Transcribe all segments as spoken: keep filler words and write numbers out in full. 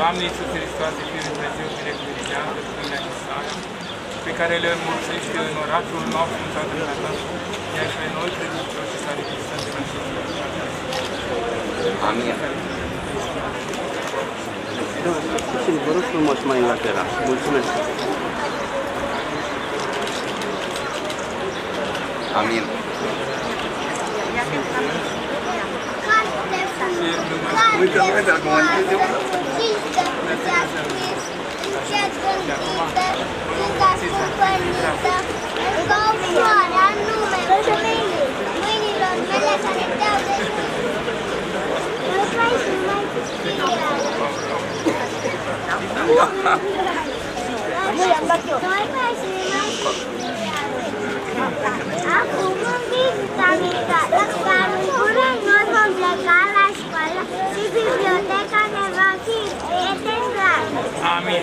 Doamne Iisuse Hristoase, Fiul Dumnezeu, binecuvinează rugăciunile sale, pe care le înmulțește în orașul nostru și adresa ta, iar pe noi credincioși și sacrificați în Sfântul. Amin. Vă rog frumos mai în lateral. Mulțumesc. Amin. Uite, uite, acum am zis de urmă. Acum îmi vizit amica, dar în curând noi vom pleca la școală și biblioteca ne va fi prieteni dragi. Amin.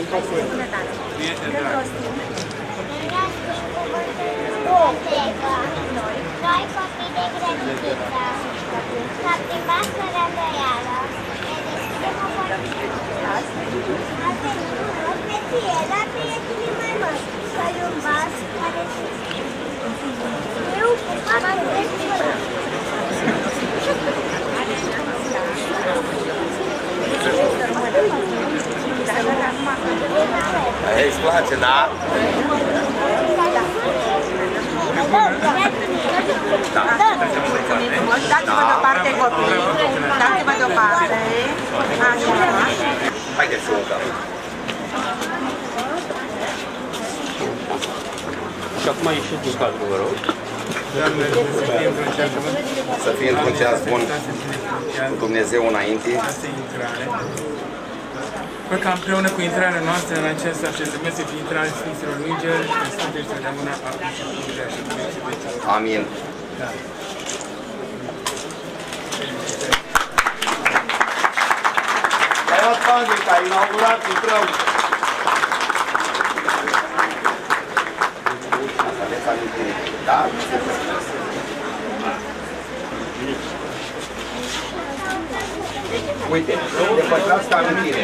Prieteni dragi. Noi copii de grădiniță, s-a plimbat fără îndoială, ne deschidem o portiță, a venit un loc pe fie la prietenii mai mari, fără un vas care se schimb. Eu am ajuns fără. Aia îți place, da? Dați-vă deoparte copiii, dați-vă deoparte, așa. Haideți să urcăm. Și acum ieșiți din cadru, vă rog. Să fie într-un ceas bun cu Dumnezeu înainte. Văd ca împreună cu intrarea noastră în acest așezământ să fie intrarea Sfinților Îngeri și în Sfântul și Sfântul Sfântul. Amin. Ai luat pandica, ai inaugurat împreună. Să aveți amintire, da? Uite, de pătrați ca amintire.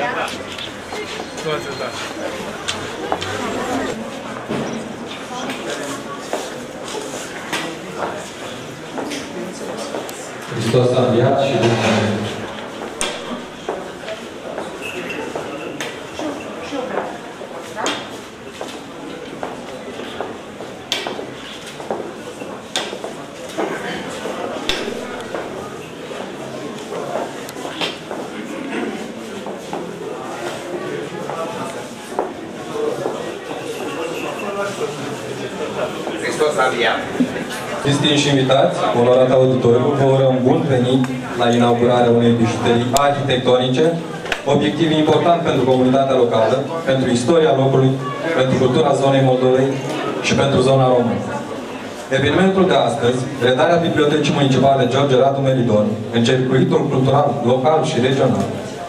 Toate, da. Hristos a înviat și Dumnezeu. Distinși invitați, onorat auditoriu, vă urăm bun venit la inaugurarea unei bijuterii arhitectonice, obiectiv important pentru comunitatea locală, pentru istoria locului, pentru cultura zonei Moldovei și pentru zona română. Evenimentul de astăzi, redarea Bibliotecii Municipale George Radu Meridon, în circuitul cultural, local și regional,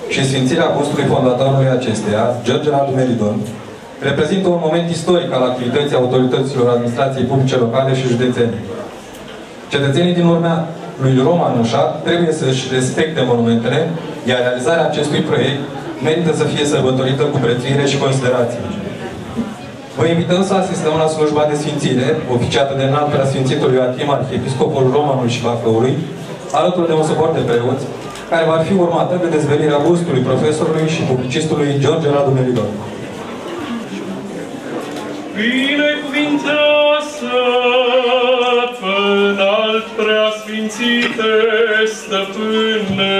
și sfințirea postului fondatorului acesteia, George Radu Meridon, reprezintă un moment istoric al activității autorităților administrației publice locale și județene. Cetățenii din urmea lui Roman Ușar trebuie să-și respecte monumentele, iar realizarea acestui proiect merită să fie sărbătorită cu prețuire și considerație. Vă invităm să asistăm la slujba de sfințire, oficiată de înalt preasfințitul Ioachim, arhiepiscopul Romanului și Bacăului, alături de un suport de preoți, care va fi urmată de dezvelirea gustului profesorului și publicistului George Radu Meridon. Binecuvinteasă, Până-nalt preasfințite stăpâne,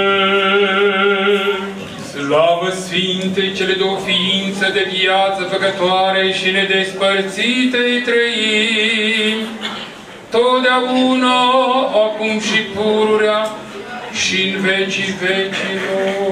slavă sfinte cele două ființe de viață făcătoare și nedespărțite-i trăim, totdeauna, acum și pururea și în vecii vecilor.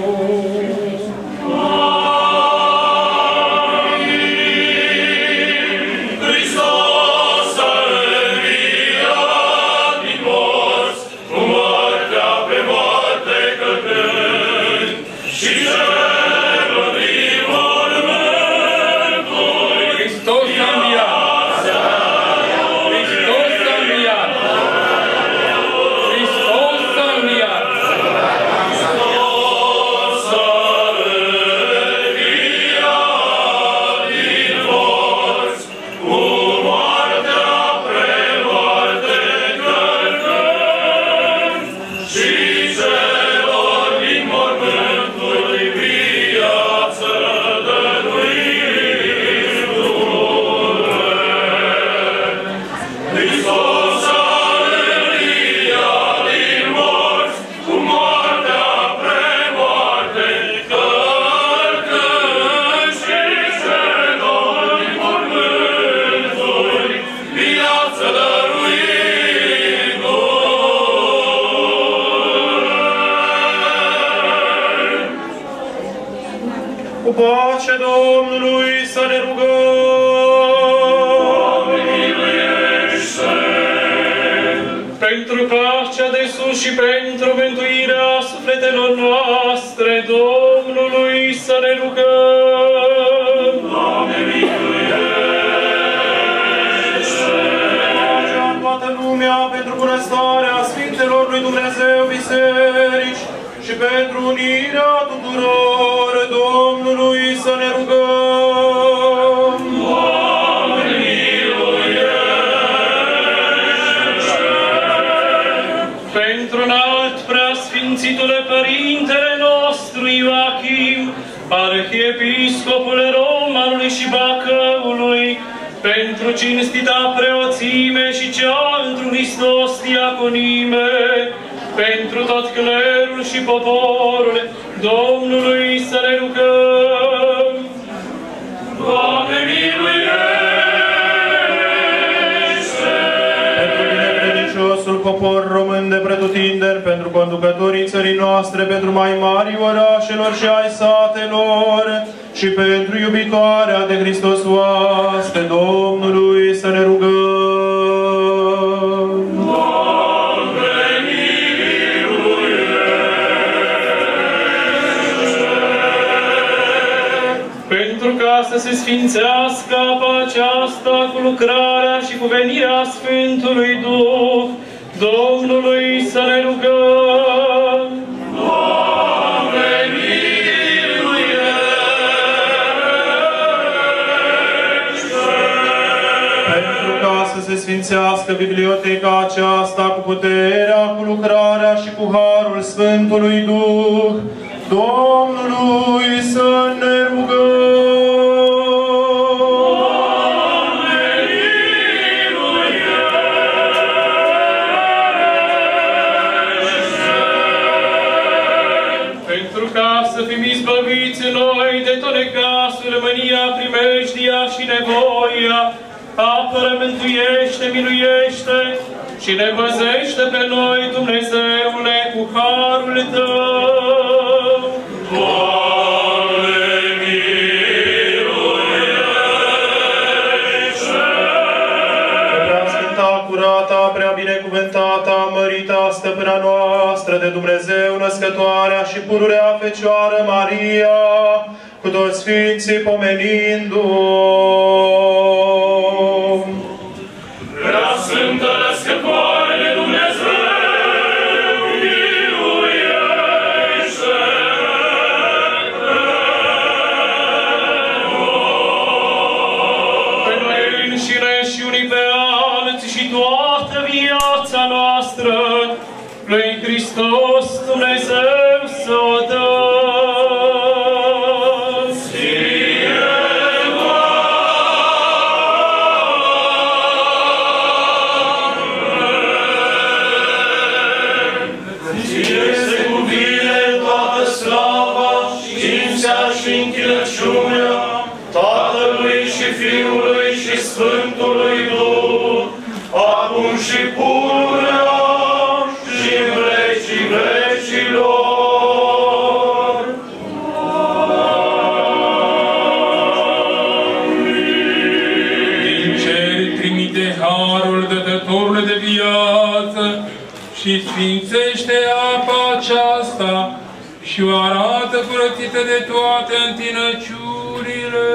și o arată curățită de toate întinăciurile.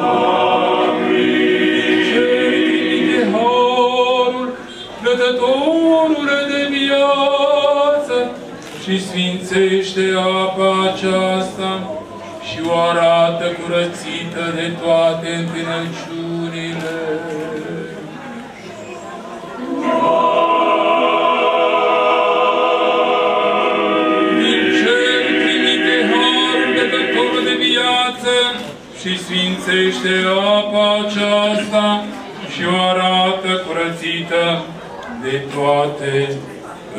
Amin. Cel trimite harul, plătătorule de viață, și sfințește apa aceasta și o arată curățită de toate întinăciurile. Și sfințește apa aceasta și o arată curățită de toate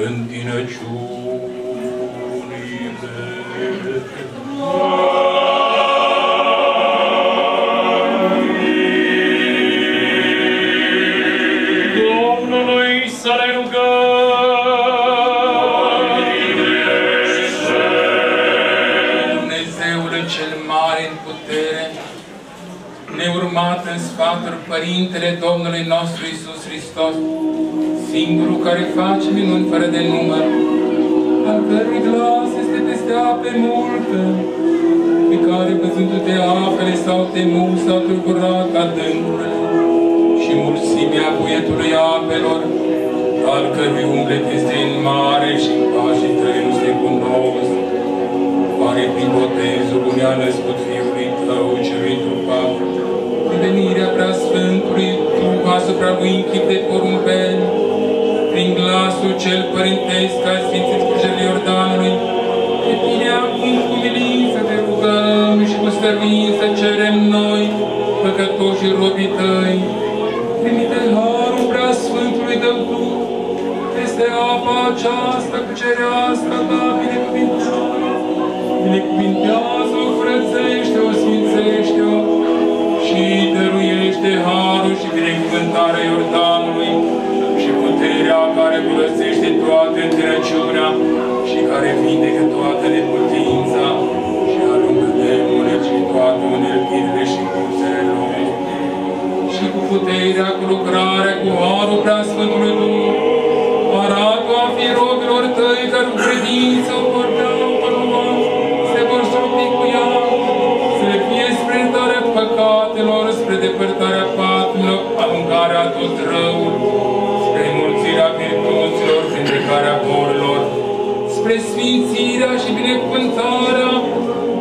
întinăciunile. Amin. Domnului să le rugăm. Dumnezeule cel mare în putere, neurmat în sfaturi, Părintele Domnului nostru Iisus Hristos, singurul care face minuni fără de număr, al cărui glas este peste ape multe, pe care, văzându-te apele, s-au temut, s-au tulburat adâncurile, și mulțimea buietului apelor, al cărui umblet este în mare și în pașii tăi nu se cunosc, pare prin botezul unui a născut Fiului Tău celui trupat, venirea Preasfântului Tu asupra lui în chip de porumbel, prin glasul cel părintesc al Sfinței Scurgele Iordanului, de tine acum cu milință te rugăm și cu stăvință cerem noi, păcătoșii robii Tăi. Primite harul Preasfântului Tău Tu, peste apa aceasta cu cerească Ta binecuvintează, binecuvintează-o, frățește-o, sfințește-o, și dăruiește harul și binecuvântarea Iordanului și puterea care curățește toată întinăciunea și care vindecă toată neputința și alungă demonii și toate uneltirile și cursele lumii. Și cu puterea, cu lucrarea, cu harul Preasfântului Duh, arată a fi robilor Tăi care cu credință o vor da, se vor surpi cu ea, spre darea păcatelor, spre depărtarea patimilor, alungarea tot răul, spre înmulțirea virtuților, spre vindecarea bolilor, spre sfințirea și binecuvântarea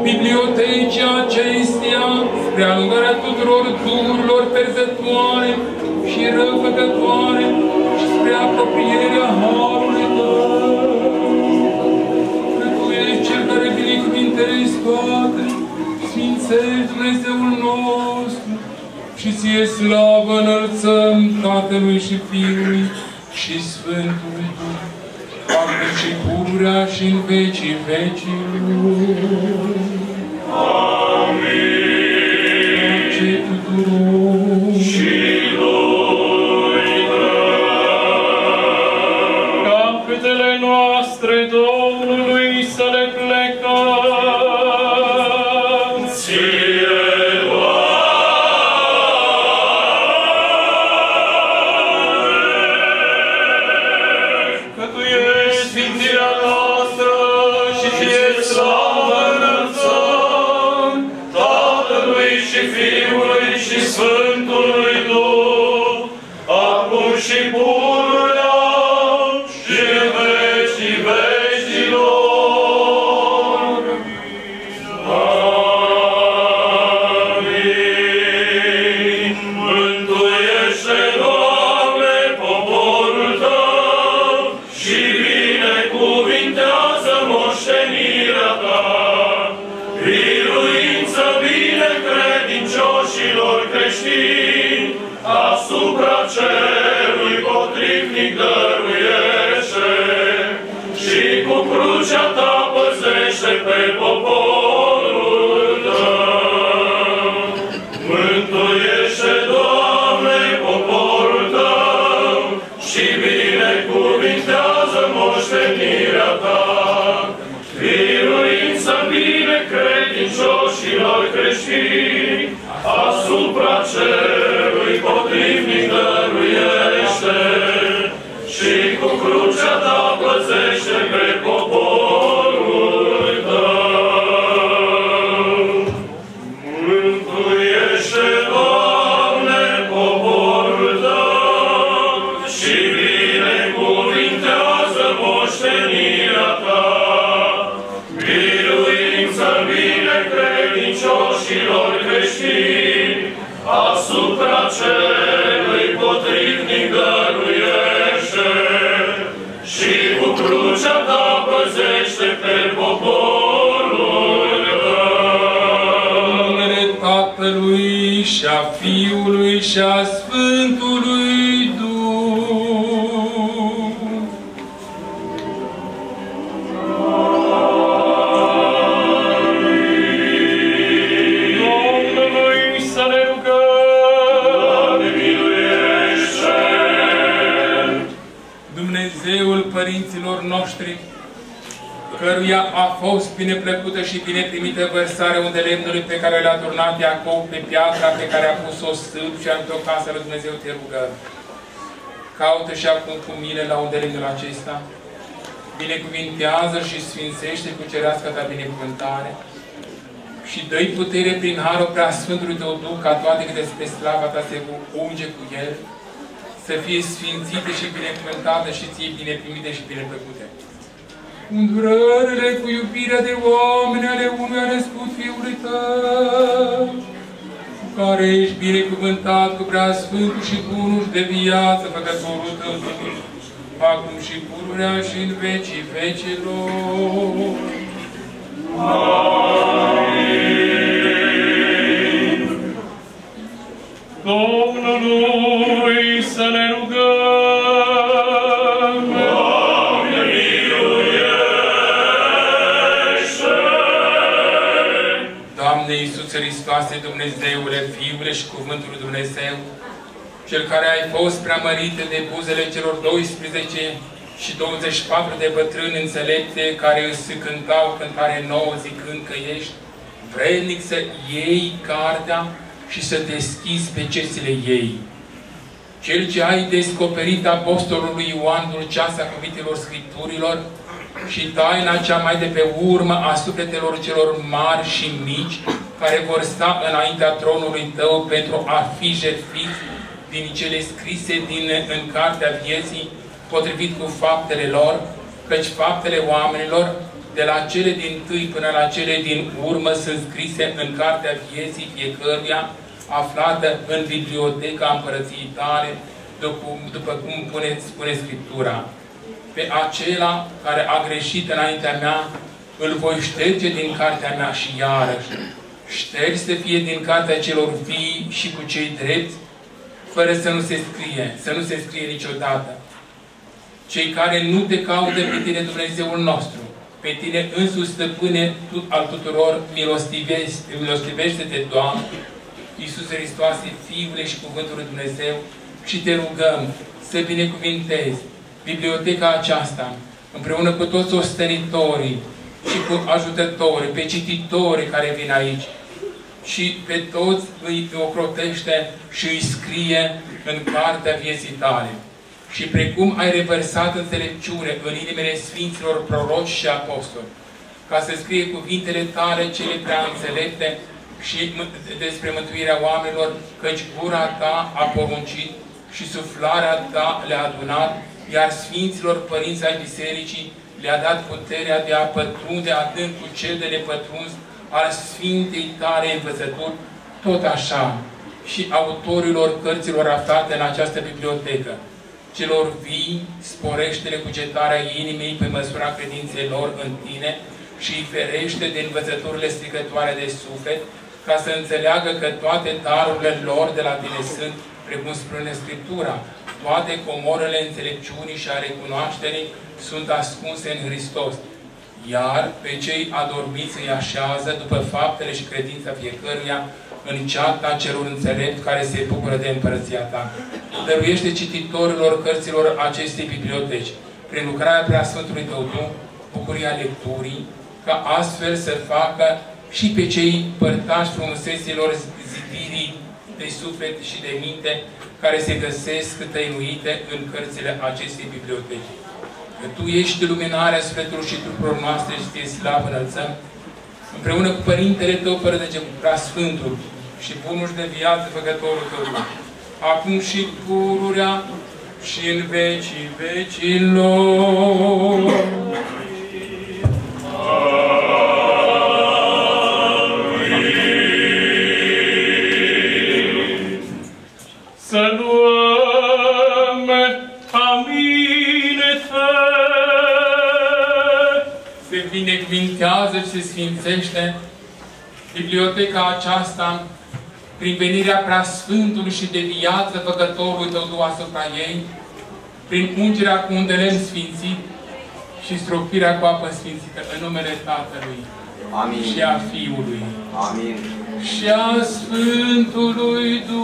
bibliotecii acesteia, spre alungarea tuturor duhurilor perzătoare și răufăcătoare și spre apropierea harului Tău. Că Tu ești Cel care binecuvintezi toate, Sfințești Dumnezeul nostru și Ție slavă înălțăm Tatălui și Fiului și Sfântului Duh, acum și pururea și în vecii vecilor. Amin. Pace tuturor și lui Tău. Capetele noastre Domnului să le plecăm. Asupra celui potrivnic dăruiește și cu crucea Ta păzește pe popor. credincioșilor creștini, asupra celui potrivnic dăruiește și cu crucea ta păzește pe poporul tău. În numele Tatălui și a Fiului și a Sfântului noștri, căruia a fost bineplăcută și bineprimită vărsarea unde lemnului pe care le-a turnat Iacov pe piatra pe care a pus-o stâlp și a într-o casă lui Dumnezeu, te rugăm. Caută și acum cu mine la unde lemnul acesta, binecuvintează și sfințește cu cerească ta binecuvântare și dă-i putere prin harul prea Sfântului Tău Duh, ca toate câte spre slava ta se unge cu el, să fie sfințite și binecuvântată și ție bineprimite și bineplăcute. Îndurările cu iubirea de oameni ale unui alescut Fiului Tău, cu care ești binecuvântat cu prea Sfântul și bunul de viață, Făcătorul Tău, acum și pururea și în vecii vecilor. Amin. Domnului să ne rugăm. Doamne, miluiește! Doamne Iisuse Hristoase, Dumnezeule, Fiule și Cuvântul lui Dumnezeu, Cel care ai fost preamărite de buzele celor doisprezece și douăzeci și patru de bătrâni înțelepte, care îți cântau cântare nouă, zicând că ești vrednic să iei cartea și să deschizi pe cețile ei. Cel ce ai descoperit apostolului Ioan dulceasa cuvitelor Scripturilor și taina cea mai de pe urmă a sufletelor celor mari și mici, care vor sta înaintea tronului Tău pentru a fi jertfiți din cele scrise din, în Cartea Vieții, potrivit cu faptele lor, căci faptele oamenilor, de la cele dintâi până la cele din urmă, sunt scrise în Cartea Vieții fiecăruia, aflată în biblioteca Împărăției Tale, după cum pune, spune Scriptura. Pe acela care a greșit înaintea mea, îl voi șterge din cartea mea și iarăși. Ștergi să fie din cartea celor vii și cu cei drepți, fără să nu se scrie, să nu se scrie niciodată. Cei care nu te caută pe Tine, Dumnezeul nostru, pe Tine însuși, Stăpâne al tuturor, milostivește-te, Doamne, Iisuse Hristoase, Fiule și Cuvântul lui Dumnezeu, și Te rugăm să binecuvintezi biblioteca aceasta, împreună cu toți ostenitorii și cu ajutătorii, pe cititorii care vin aici, și pe toți îi ocrotește și îi scrie în Cartea Vieții Tale. Și precum ai revărsat înțelepciune în inimile Sfinților Proroci și Apostoli, ca să scrie cuvintele Tale cele prea înțelepte, și despre mântuirea oamenilor, căci gura Ta a poruncit și suflarea Ta le-a adunat, iar Sfinților Părinți ai Bisericii le-a dat puterea de a pătrunde adânc cu cel de nepătruns al Sfintei Tale învățături, tot așa și autorilor cărților aflate în această bibliotecă. Celor vii, sporește-le cugetarea inimii pe măsura credinței lor în Tine și îi ferește de învățăturile stricătoare de suflet, ca să înțeleagă că toate darurile lor de la Tine sunt, precum spune Scriptura, toate comorele înțelepciunii și a recunoașterii sunt ascunse în Hristos. Iar pe cei adormiți îi așează după faptele și credința fiecăruia în ceata celor înțelept care se bucură de Împărăția Ta. Dăruiește cititorilor cărților acestei biblioteci, prin lucrarea preasfântului Tău Duh, bucuria lecturii, ca astfel să facă și pe cei părtași frumuseților zidirii de suflet și de minte, care se găsesc tăinuite în cărțile acestei biblioteci. Că Tu ești luminarea sufletului și trupurilor noastre și Ție slavă înălțăm, împreună cu Părintele Tău, fără de prea Sfântul și bunul de viață, Făcătorul Tău, acum și pururea și în vecii vecilor. Amin. binecuvintează și sfințește biblioteca aceasta prin venirea preasfântului și de viață făcătorului Tău asupra ei, prin ungerea cu un de lemn sfințit și stropirea cu apă sfințită, în numele Tatălui, amin, și a Fiului, amin, și a Sfântului Duh.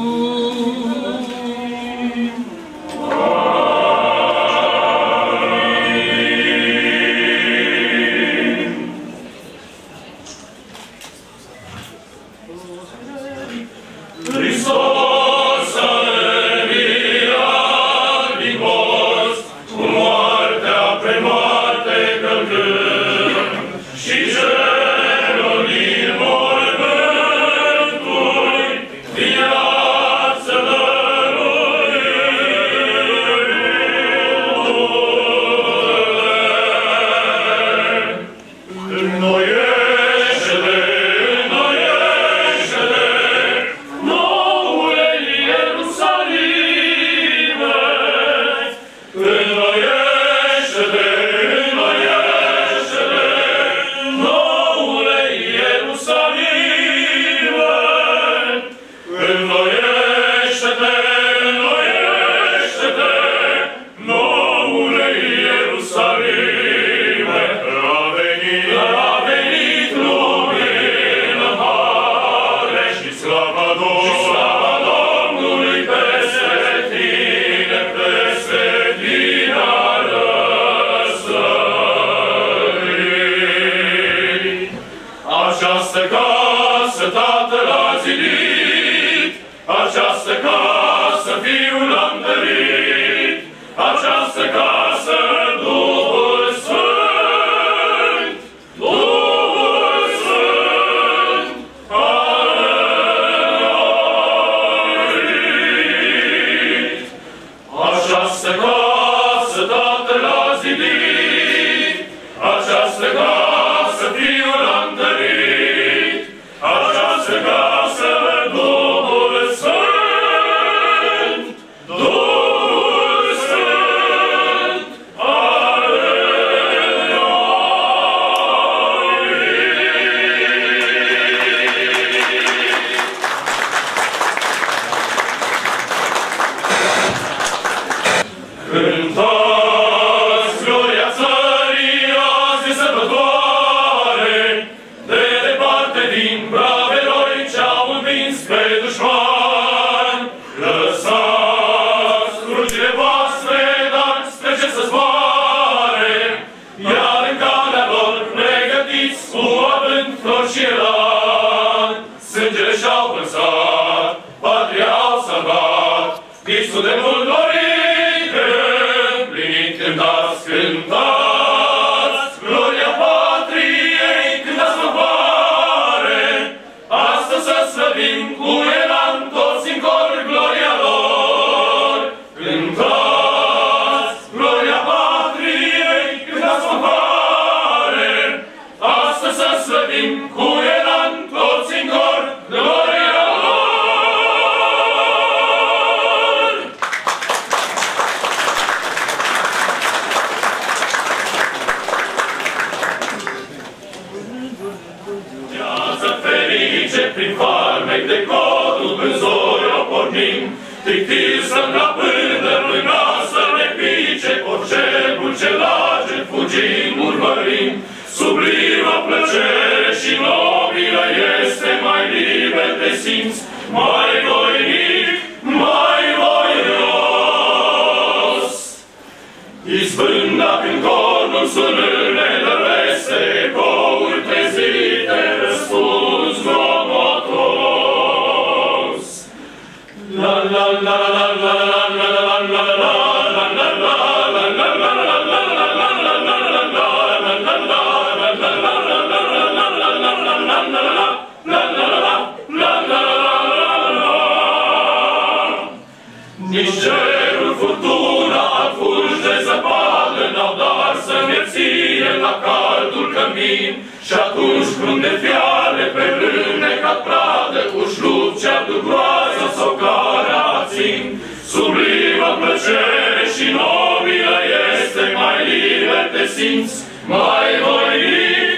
Mai voi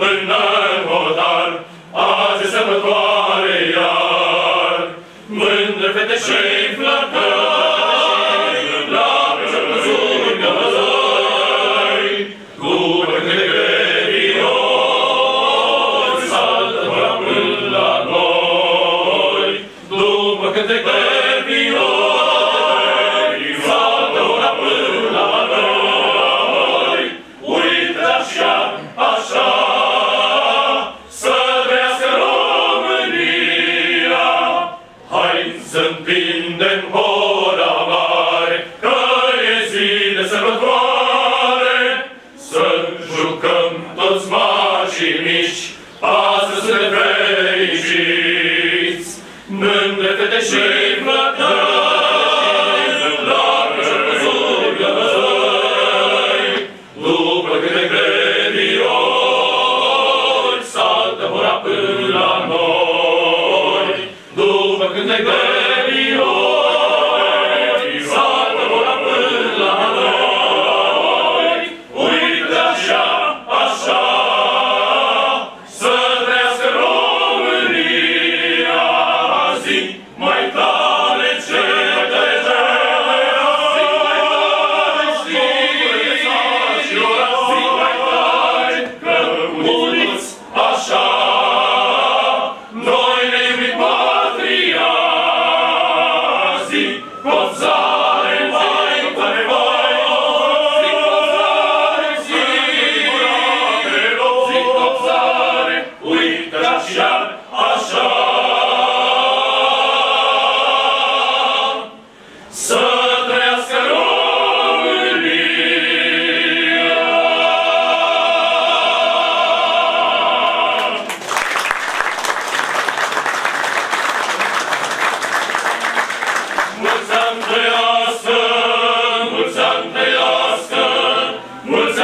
până în hotar, azi e sărbătoare iar. Mândre fete și flăcări, la prăjăpăzuri gămăzări, cu părintele grevioși, saltă prea până la noi. După cântec de viori, saltă ora până la noi. Uită așa, așa, să trăiască România. Hai să împindem ora mare, că e zi de sărbătoare. Să jucăm toți mari și mici, astăzi suntem fericiți. Mândre fete și flăcări, la prăjăpăzuri gămăzări, după cântec de viori, saltă ora până la noi. După cântec de viori, saltă ora până la noi. Uite așa, așa, să trăiască România. Zi mai tare, cetățeni, zi mai tare, zi și ora, zi mai tare, că uniți așa, noi ne iubim patria. Zi cozare, mai tare, mai zi cozare, zi curate, zi cozare, uite așa, așa. Să trăiască România! Mulți ani trăiască, mulți ani trăiască, mulți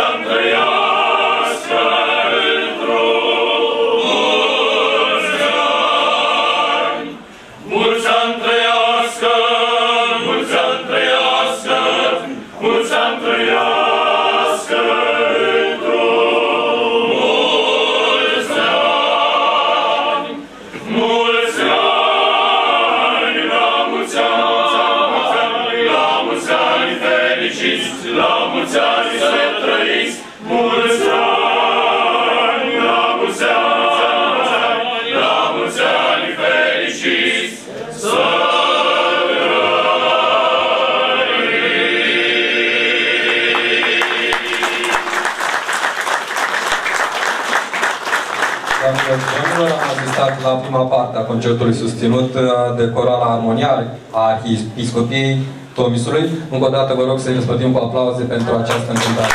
ani trăiască într-un mulți ani. Mulți ani trăiască, mulți ani trăiască, mulți ani trăiască într-un mulți ani. Mulți ani, la mulți ani, la mulți ani fericiți, la mulți ani să trăiți, mulți ani, la mulți ani, la mulți ani fericiți, să Am asistat la prima parte a concertului susținut de Coroana Armonial a Arhiepiscopiei Tomisului. Încă o dată vă rog să-i răspătim cu aplauze pentru această încântare.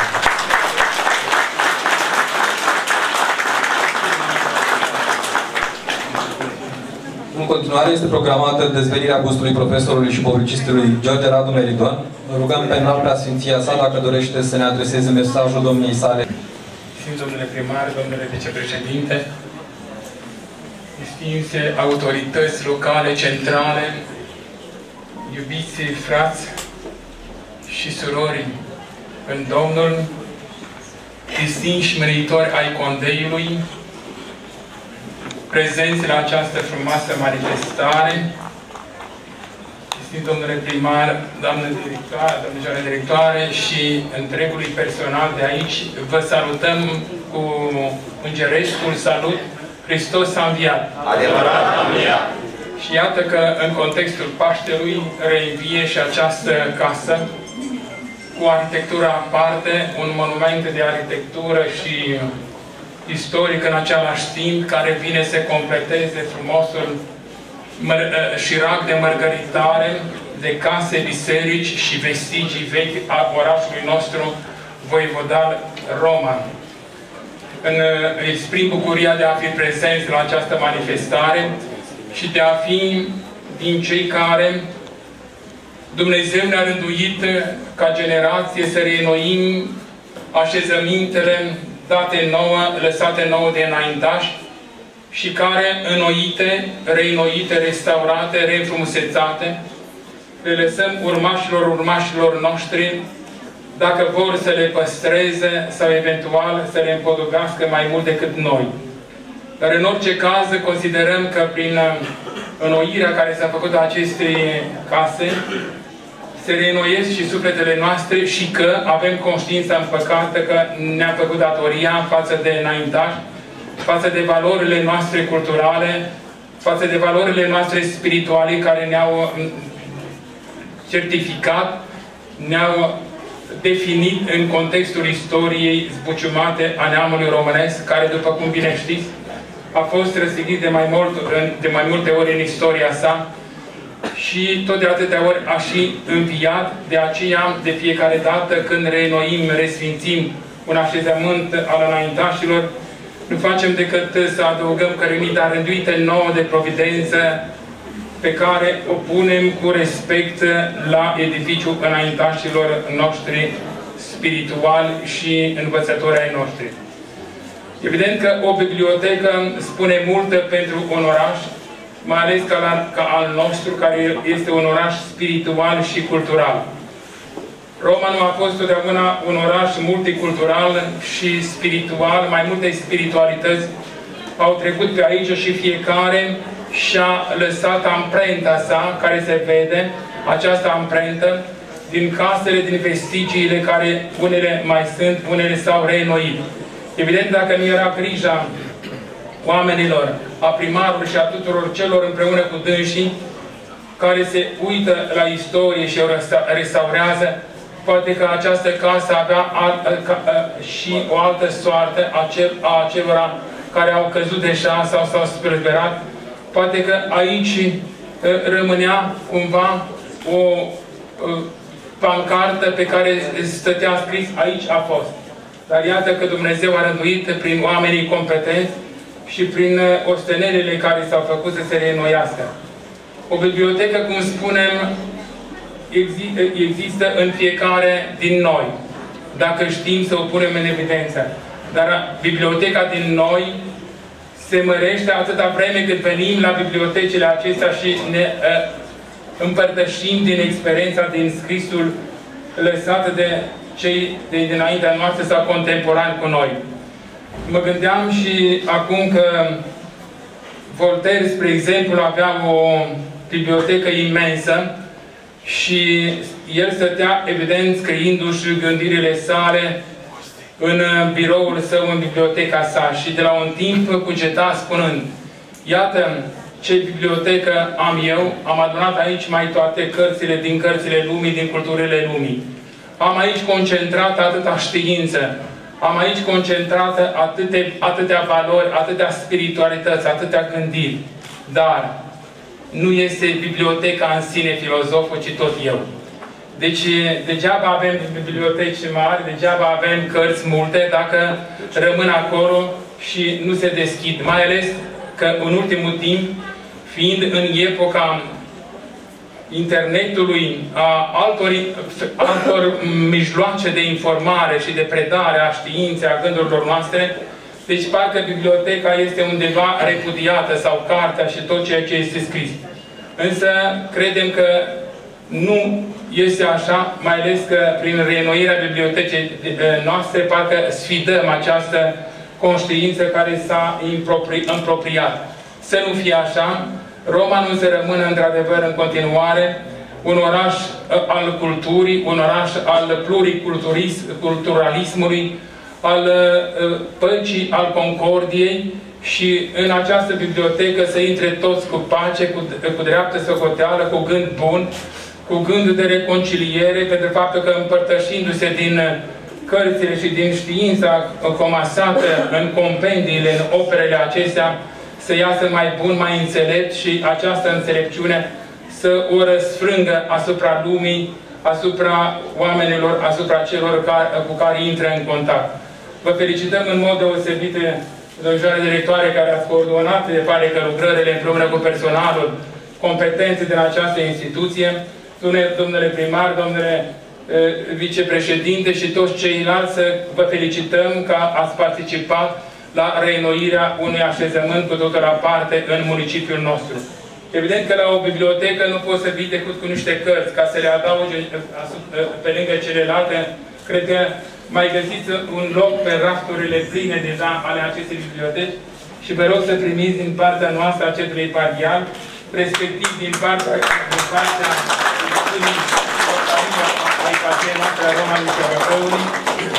În continuare este programată dezvelirea gustului profesorului și publicistului George Radu Meridon. Rugăm pe înalta Sfinția sa dacă dorește să ne adreseze mesajul domniei sale. Domnule primar, domnule vicepreședinte, distinse autorități locale, centrale, iubiții, frați și surori în Domnul, distinși meritori ai Condeiului, prezenți la această frumoasă manifestare, distinși domnule primar, doamnă directoare, domnule directoare și întregului personal de aici, vă salutăm cu îngerescul salut. Hristos a înviat. Adevărat a înviat. Și iată că în contextul Paștelui reînvie și această casă cu arhitectura aparte, un monument de arhitectură și istoric în același timp, care vine să completeze frumosul șirac de mărgăritare de case, biserici și vestigii vechi a orașului nostru voivodal Roman. Îmi exprim bucuria de a fi prezenți la această manifestare și de a fi din cei care Dumnezeu ne-a rânduit ca generație să reînnoim așezămintele date nouă, lăsate nouă de înaintași și care înnoite, reînnoite, restaurate, reînfrumusețate, le lăsăm urmașilor urmașilor noștri dacă vor să le păstreze sau eventual să le împodobească mai mult decât noi. Dar în orice caz considerăm că prin înnoirea care s-a făcut a acestei case se reînnoiesc și sufletele noastre și că avem conștiința împăcată că ne-am făcut datoria față de înaintași, față de valorile noastre culturale, față de valorile noastre spirituale care ne-au certificat, ne-au definit în contextul istoriei zbuciumate a neamului românesc, care, după cum bine știți, a fost răstignit de mai, mult, de mai multe ori în istoria sa și tot de atâtea ori a și înviat. De aceea, de fiecare dată când reînnoim, resfințim un așezământ al înaintașilor, nu facem decât să adăugăm cărămida rânduită nouă de providență pe care o punem cu respect la edificiul înaintașilor noștri spirituali și învățători ai noștri. Evident că o bibliotecă spune multe pentru un oraș, mai ales ca, la, ca al nostru, care este un oraș spiritual și cultural. Roma nu a fost totdeauna un oraș multicultural și spiritual, mai multe spiritualități au trecut pe aici și fiecare și-a lăsat amprenta sa, care se vede, această amprentă, din casele, din vestigiile care unele mai sunt, unele s-au reînnoit. Evident, dacă nu era grija oamenilor, a primarului și a tuturor celor împreună cu dânsii, care se uită la istorie și o restaurează, poate că această casă avea alt, ca, și o altă soartă a, ce, a celora care au căzut deja sau s-au spulberat. Poate că aici rămânea cumva o pancartă pe care stătea scris, aici a fost. Dar iată că Dumnezeu a rânduit prin oamenii competenți și prin ostenerele care s-au făcut să se reînnoiască. O bibliotecă, cum spunem, există în fiecare din noi, dacă știm să o punem în evidență. Dar biblioteca din noi se mărește atâta vreme cât venim la bibliotecile acestea și ne uh, împărtășim din experiența, din scrisul lăsat de cei de dinaintea noastră sau contemporani cu noi. Mă gândeam și acum că Voltaire, spre exemplu, avea o bibliotecă imensă și el stătea, evident, scriindu-și gândirile sale în biroul său, în biblioteca sa, și de la un timp cugeta spunând: iată ce bibliotecă am eu, am adunat aici mai toate cărțile din cărțile lumii, din culturile lumii. Am aici concentrat atâta știință, am aici concentrat atâte, atâtea valori, atâtea spiritualități, atâtea gândiri. Dar nu este biblioteca în sine filozoful, ci tot eu. Deci, degeaba avem biblioteci mari, degeaba avem cărți multe, dacă rămân acolo și nu se deschid. Mai ales că, în ultimul timp, fiind în epoca internetului, a altor, altor mijloace de informare și de predare a științei, a gândurilor noastre, deci parcă biblioteca este undeva repudiată, sau cartea și tot ceea ce este scris. Însă, credem că nu este așa, mai ales că prin reînnoirea bibliotecii noastre parcă sfidăm această conștiință care s-a împropriat. Să nu fie așa, Roma nu se rămână într-adevăr în continuare un oraș al culturii, un oraș al pluriculturalismului, al păcii, al concordiei, și în această bibliotecă să intre toți cu pace, cu, cu dreaptă socoteală, cu gând bun, cu gândul de reconciliere, pentru faptul că împărtășindu-se din cărțile și din știința comasată în compendiile, în operele acestea, să iasă mai bun, mai înțelept și această înțelepciune să o răsfrângă asupra lumii, asupra oamenilor, asupra celor care, cu care intră în contact. Vă felicităm în mod deosebit, domnișoare directoare, care ați coordonat, de pare că lucrările împreună cu personalul competențe din această instituție, domnule primar, domnule vicepreședinte și toți ceilalți, să vă felicităm că ați participat la reînnoirea unui așezământ cu totul aparte în municipiul nostru. Evident că la o bibliotecă nu poți să vii decât cu niște cărți, ca să le adaugi pe lângă celelalte, Cred că mai găsiți un loc pe rafturile pline deja ale acestei biblioteci și vă rog să primiți din partea noastră a centrului parial, respectiv din partea din partea Bibliotecii noastre a Roman Mișorăcăului,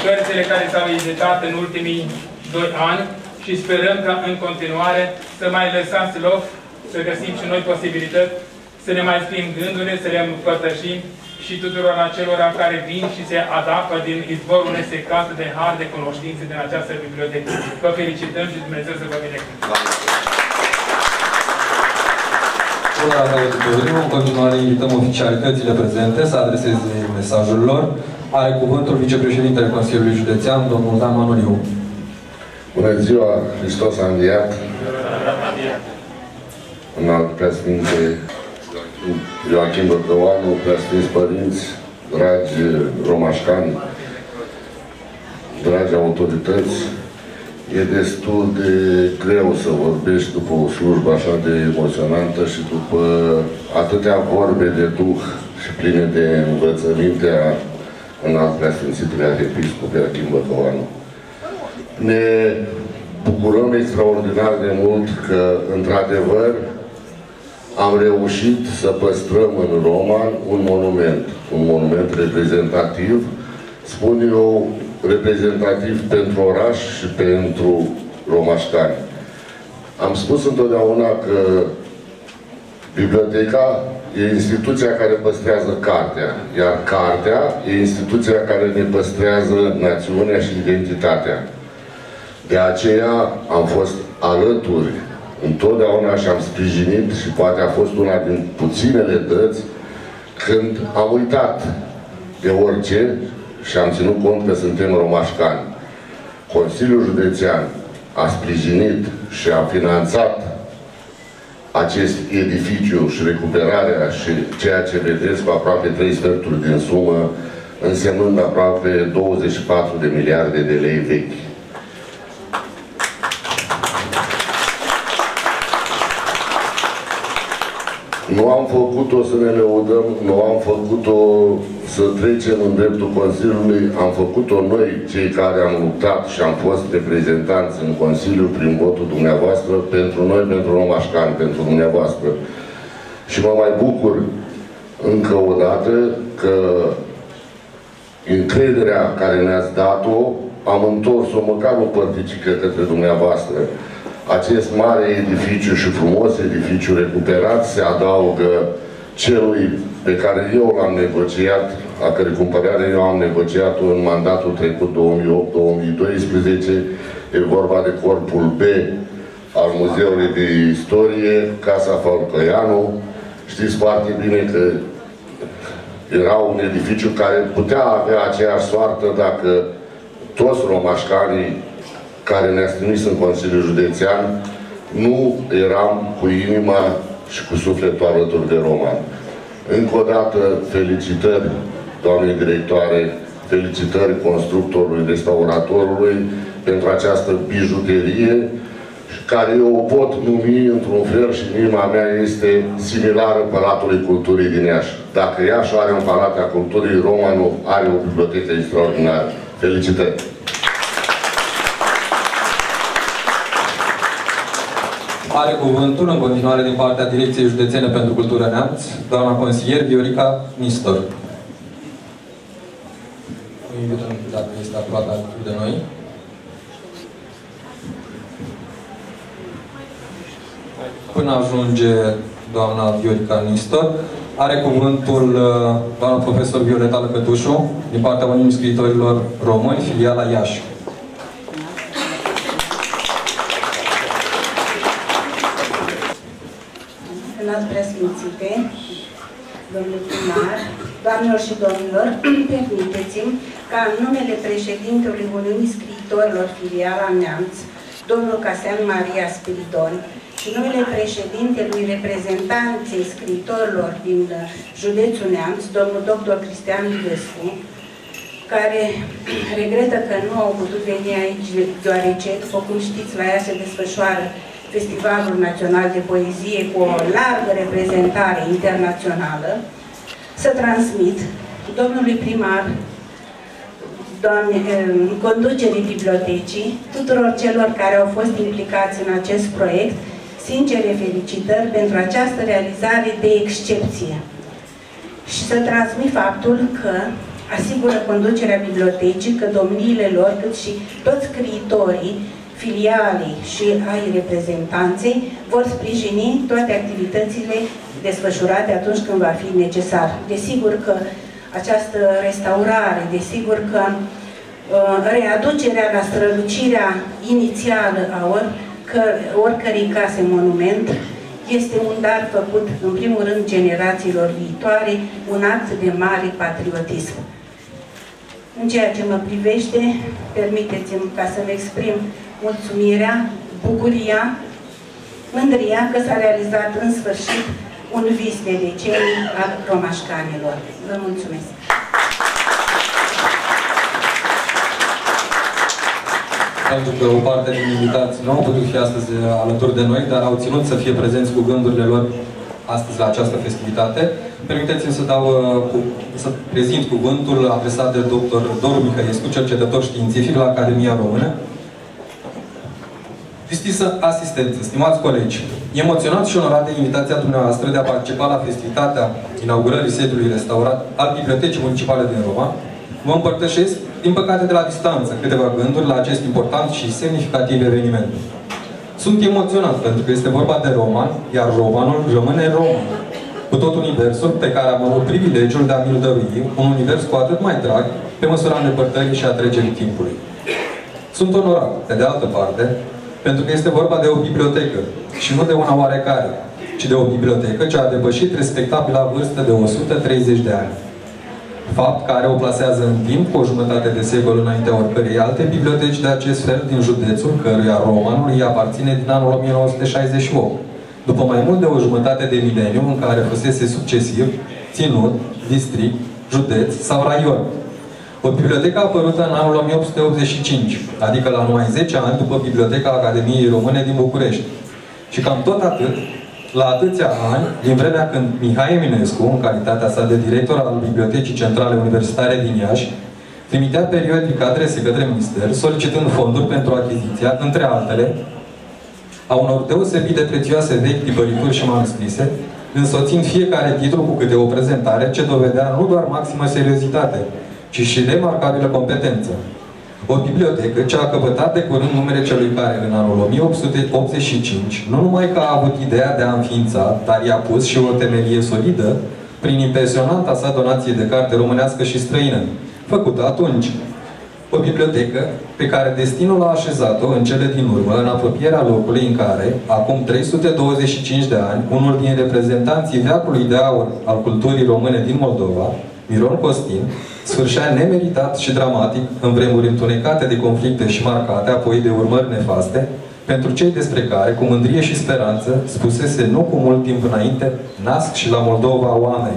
cărțile care s-au editat în ultimii doi ani și sperăm ca în continuare să mai lăsați loc, să găsim și noi posibilități, să ne mai scriem gândurile, să le împărtășim și tuturor acelora care vin și se adapă din izvorul nesecat de har de cunoștințe din această bibliotecă. Vă felicităm și Dumnezeu să vă binecuvânteze. Bună data auditoriu, în continuare invităm oficialitățile prezente să adreseze mesajul lor. Are cuvântul vicepreședintele Consiliului Județean, domnul Dan Manoliu. Bună ziua, Hristos a înviat. În alt preasfinte Ioachim Bătăoanu, preasfinți părinți, dragi romașcani, dragi autorități, e destul de greu să vorbești după o slujbă așa de emoționantă și după atâtea vorbe de duh și pline de învățămintea în alt preasfințitului arhiepiscop Ioachim Bătăoanu. Ne bucurăm extraordinar de mult că, într-adevăr, am reușit să păstrăm în Roman un monument, un monument reprezentativ, spun eu, reprezentativ pentru oraș și pentru romașcani. Am spus întotdeauna că biblioteca e instituția care păstrează cartea, iar cartea e instituția care ne păstrează națiunea și identitatea. De aceea am fost alături întotdeauna și am sprijinit și poate a fost una din puținele dăți când am uitat de orice și am ținut cont că suntem romașcani. Consiliul Județean a sprijinit și a finanțat acest edificiu și recuperarea și ceea ce vedeți cu aproape trei sferturi din sumă, însemnând aproape douăzeci și patru de miliarde de lei vechi. Nu am făcut-o să ne lăudăm, nu am făcut-o să trecem în dreptul Consiliului, am făcut-o noi, cei care am luptat și am fost reprezentanți în Consiliu prin votul dumneavoastră, pentru noi, pentru romașcani, pentru dumneavoastră. Și mă mai bucur încă o dată că încrederea care ne-ați dat-o, am întors-o măcar o părticică către dumneavoastră. Acest mare edificiu și frumos edificiu recuperat se adaugă celui pe care eu l-am negociat, a cărei cumpărare eu am negociat-o în mandatul trecut două mii opt două mii doisprezece. E vorba de corpul B al Muzeului de Istorie, Casa Falcăianu. Știți foarte bine că era un edificiu care putea avea aceeași soartă dacă toți romașcanii care ne-a trimis în Consiliul Județean, nu eram cu inima și cu sufletul alături de Roman. Încă o dată, felicitări doamnei directoare, felicitări constructorului, restauratorului pentru această bijuterie, care eu o pot numi într-un fel și în inima mea este similară Palatului Culturii din Iași. Dacă Iași are un Palat al Culturii, Romanul are o bibliotecă extraordinară. Felicitări! Are cuvântul în continuare din partea Direcției Județene pentru Cultură Neamț, doamna consilier Viorica Nistor. Îi invităm dacă este aproape alături de noi. Până ajunge doamna Viorica Nistor, are cuvântul doamna profesor Violeta Lăcătușu, din partea Uniunii Scriitorilor Români, filiala Iași. Preasfințite, domnul primar, doamnelor și domnilor, permiteți-mi ca în numele președintelui Uniunii Scriitorilor filiala Neamț, domnul Casean Maria Spiridon, și numele președintelui reprezentanței scriitorilor din județul Neamț, domnul doctor Cristian Iliescu, care regretă că nu au putut veni aici deoarece, după cum știți, la ea se desfășoară Festivalul Național de Poezie cu o largă reprezentare internațională, să transmit domnului primar, doamne, conducerii bibliotecii, tuturor celor care au fost implicați în acest proiect, sincere felicitări pentru această realizare de excepție. Și să transmit faptul că asigură conducerea bibliotecii că domniile lor, cât și toți scriitorii filialei și ai reprezentanței vor sprijini toate activitățile desfășurate atunci când va fi necesar. Desigur că această restaurare, desigur că uh, readucerea la strălucirea inițială a or, că, oricărei case monument este un dar făcut, în primul rând, generațiilor viitoare, un act de mare patriotism. În ceea ce mă privește, permiteți-mi ca să-mi exprim mulțumirea, bucuria, mândria că s-a realizat în sfârșit un vis de decenii al romașcanilor. Vă mulțumesc! Pentru că o parte din invitați nu au putut fi astăzi alături de noi, dar au ținut să fie prezenți cu gândurile lor astăzi la această festivitate. Permiteți-mi să dau, să prezint cuvântul adresat de doctor Doru Mihăiescu, cercetător științific la Academia Română. Distință asistență, stimați colegi, emoționat și onorat de invitația dumneavoastră de a participa la festivitatea inaugurării sediului restaurat al Bibliotecii Municipale din Roma, vă împărtășesc, din păcate de la distanță, câteva gânduri la acest important și semnificativ eveniment. Sunt emoționat pentru că este vorba de roman, iar romanul rămâne roman, cu tot universul pe care am avut privilegiul de a mi-l dărui, un univers cu atât mai drag, pe măsura îndepărtării și a trecerii timpului. Sunt onorat, pe de altă parte, pentru că este vorba de o bibliotecă, și nu de una oarecare, ci de o bibliotecă ce a depășit respectabila vârstă de o sută treizeci de ani. Fapt care o plasează în timp cu o jumătate de secol înaintea oricărei alte biblioteci de acest fel din județul căruia romanul îi aparține din anul o mie nouă sute șaizeci și opt, după mai mult de o jumătate de mileniu în care fusese succesiv ținut, district, județ sau raion. O bibliotecă apărută în anul o mie opt sute optzeci și cinci, adică la numai zece ani după Biblioteca Academiei Române din București. Și cam tot atât, la atâția ani, din vremea când Mihai Eminescu, în calitatea sa de director al Bibliotecii Centrale Universitare din Iași, trimitea periodic adrese către minister, solicitând fonduri pentru achiziția, între altele, a unor deosebit de prețioase vechi tipărituri și manuscrise, însoțind fiecare titlu cu câte o prezentare ce dovedea nu doar maximă seriozitate, ci și remarcabilă competență. O bibliotecă ce a căpătat de curând numele celui care, în anul o mie opt sute optzeci și cinci, nu numai că a avut ideea de a înființa, dar i-a pus și o temelie solidă prin impresionanta sa donație de carte românească și străină, făcută atunci. O bibliotecă pe care destinul a așezat-o în cele din urmă, în apropierea locului în care, acum trei sute douăzeci și cinci de ani, unul din reprezentanții veacului de aur al culturii române din Moldova, Miron Costin, sfârșea nemeritat și dramatic, în vremuri întunecate de conflicte și marcate, apoi de urmări nefaste, pentru cei despre care, cu mândrie și speranță, spusese nu cu mult timp înainte, nasc și la Moldova oameni.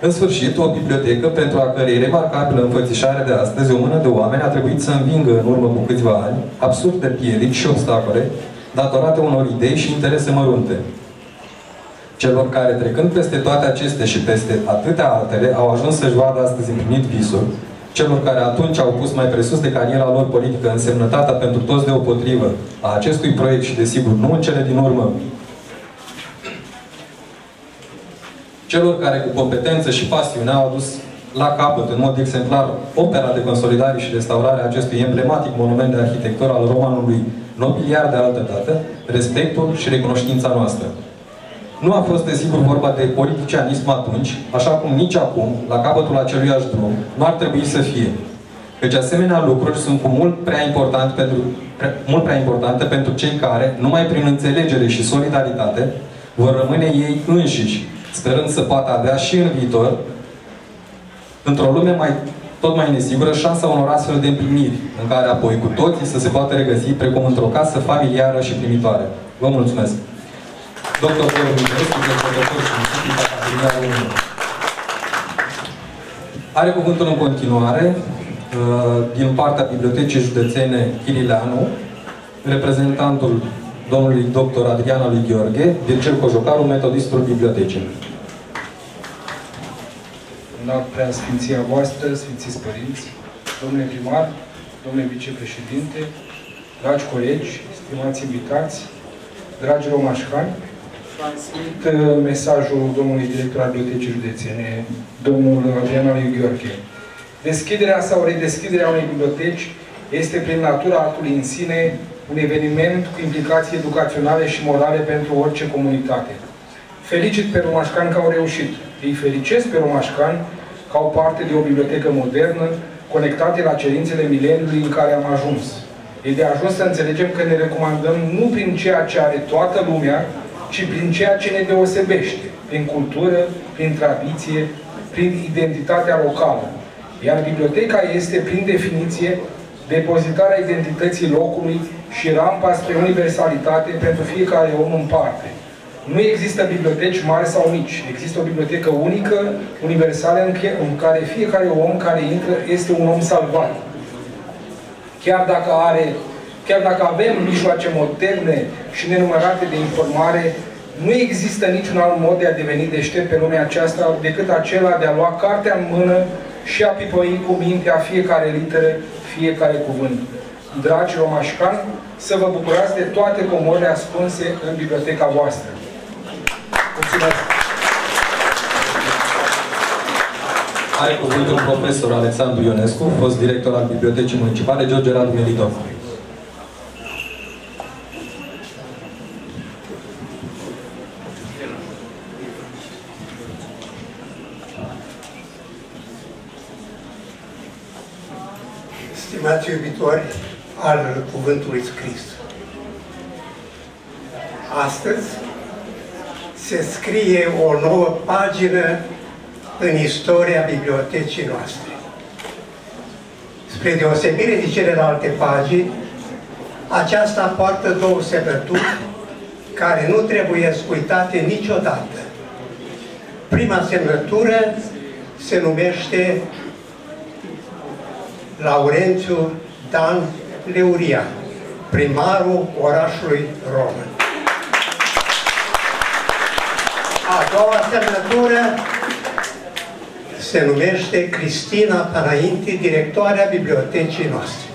În sfârșit, o bibliotecă pentru a cărei remarcabilă înfățișare de astăzi, o mână de oameni a trebuit să învingă în urmă cu câțiva ani absurde piedici și obstacole datorate unor idei și interese mărunte. Celor care, trecând peste toate acestea și peste atâtea altele, au ajuns să-și vadă astăzi împlinit visul, celor care atunci au pus mai presus de cariera lor politică însemnătatea pentru toți deopotrivă a acestui proiect și, desigur, nu în cele din urmă. Celor care, cu competență și pasiune, au adus la capăt, în mod exemplar, opera de consolidare și restaurare a acestui emblematic monument de arhitectură al romanului nobiliar de altă dată, respectul și recunoștința noastră. Nu a fost, desigur, vorba de politicianism atunci, așa cum nici acum, la capătul aceluiași drum, nu ar trebui să fie. Căci asemenea lucruri sunt cu mult prea importante pentru, pre, mult prea importante pentru cei care, numai prin înțelegere și solidaritate, vor rămâne ei înșiși, sperând să poată avea și în viitor, într-o lume mai, tot mai nesigură, șansa unor astfel de împliniri, în care apoi cu toții să se poată regăsi precum într-o casă familiară și primitoare. Vă mulțumesc! Doctor Doru Mihăiescu, cercetător științific la Academia Română. Are cuvântul în continuare, din partea Bibliotecii Județene Chirileanu, reprezentantul domnului doctor Adriana lui Gheorghe, Virgil Cojocaru, metodistul bibliotecii. În alt prea sfinția voastră, sfințiți părinți, domnule primar, domnule vicepreședinte, dragi colegi, stimați invitați, dragi romașcani, transmit mesajul domnului director al Bibliotecii Județene, domnul Adrian Aliu Gheorghe. Deschiderea sau redeschiderea unei biblioteci este, prin natura actului în sine, un eveniment cu implicații educaționale și morale pentru orice comunitate. Felicit pe romașcani că au reușit. Îi felicesc pe romașcani că au parte de o bibliotecă modernă, conectată la cerințele mileniului în care am ajuns. E de ajuns să înțelegem că ne recomandăm nu prin ceea ce are toată lumea, ci prin ceea ce ne deosebește, prin cultură, prin tradiție, prin identitatea locală. Iar biblioteca este, prin definiție, depozitarea identității locului și rampa spre universalitate pentru fiecare om în parte. Nu există biblioteci mari sau mici. Există o bibliotecă unică, universală, în care fiecare om care intră este un om salvat. Chiar dacă are, chiar dacă avem mijloace moderne și nenumărate de informare, nu există niciun alt mod de a deveni deștept pe lumea aceasta decât acela de a lua cartea în mână și a pipăi cu mintea fiecare literă, fiecare cuvânt. Dragi romașcani, să vă bucurați de toate comorile ascunse în biblioteca voastră. Mulțumesc! Are cuvântul profesor Alexandru Ionescu, fost director al Bibliotecii Municipale George Radu Melidov. Stimați iubitori al Cuvântului Scris, astăzi se scrie o nouă pagină în istoria bibliotecii noastre. Spre deosebire de celelalte pagini, aceasta poartă două semnături care nu trebuie uitate niciodată. Prima semnătură se numește Laurențiu Dan Leurian, primarul orașului român. A doua semnătură se numește Cristina Panainti, directoarea bibliotecii noastre.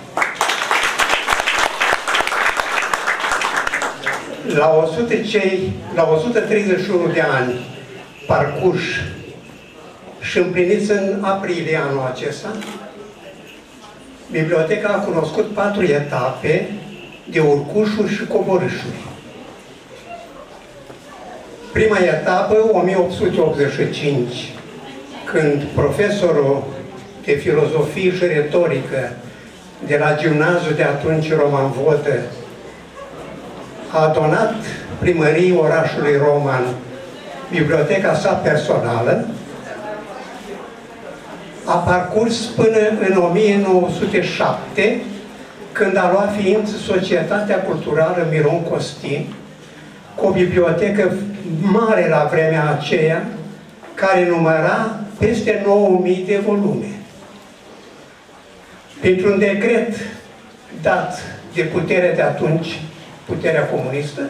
La, o sută, cei, la o sută treizeci și unu de ani parcuși și împliniți în aprilie anul acesta, biblioteca a cunoscut patru etape de urcușuri și coborâșuri. Prima etapă, o mie opt sute optzeci și cinci, când profesorul de filozofie și retorică de la gimnaziul de atunci Roman Vodă a donat primăriei orașului Roman biblioteca sa personală, a parcurs până în o mie nouă sute șapte, când a luat ființă Societatea Culturală Miron Costin, cu o bibliotecă mare la vremea aceea, care număra peste nouă mii de volume. Printr-un decret dat de puterea de atunci, puterea comunistă,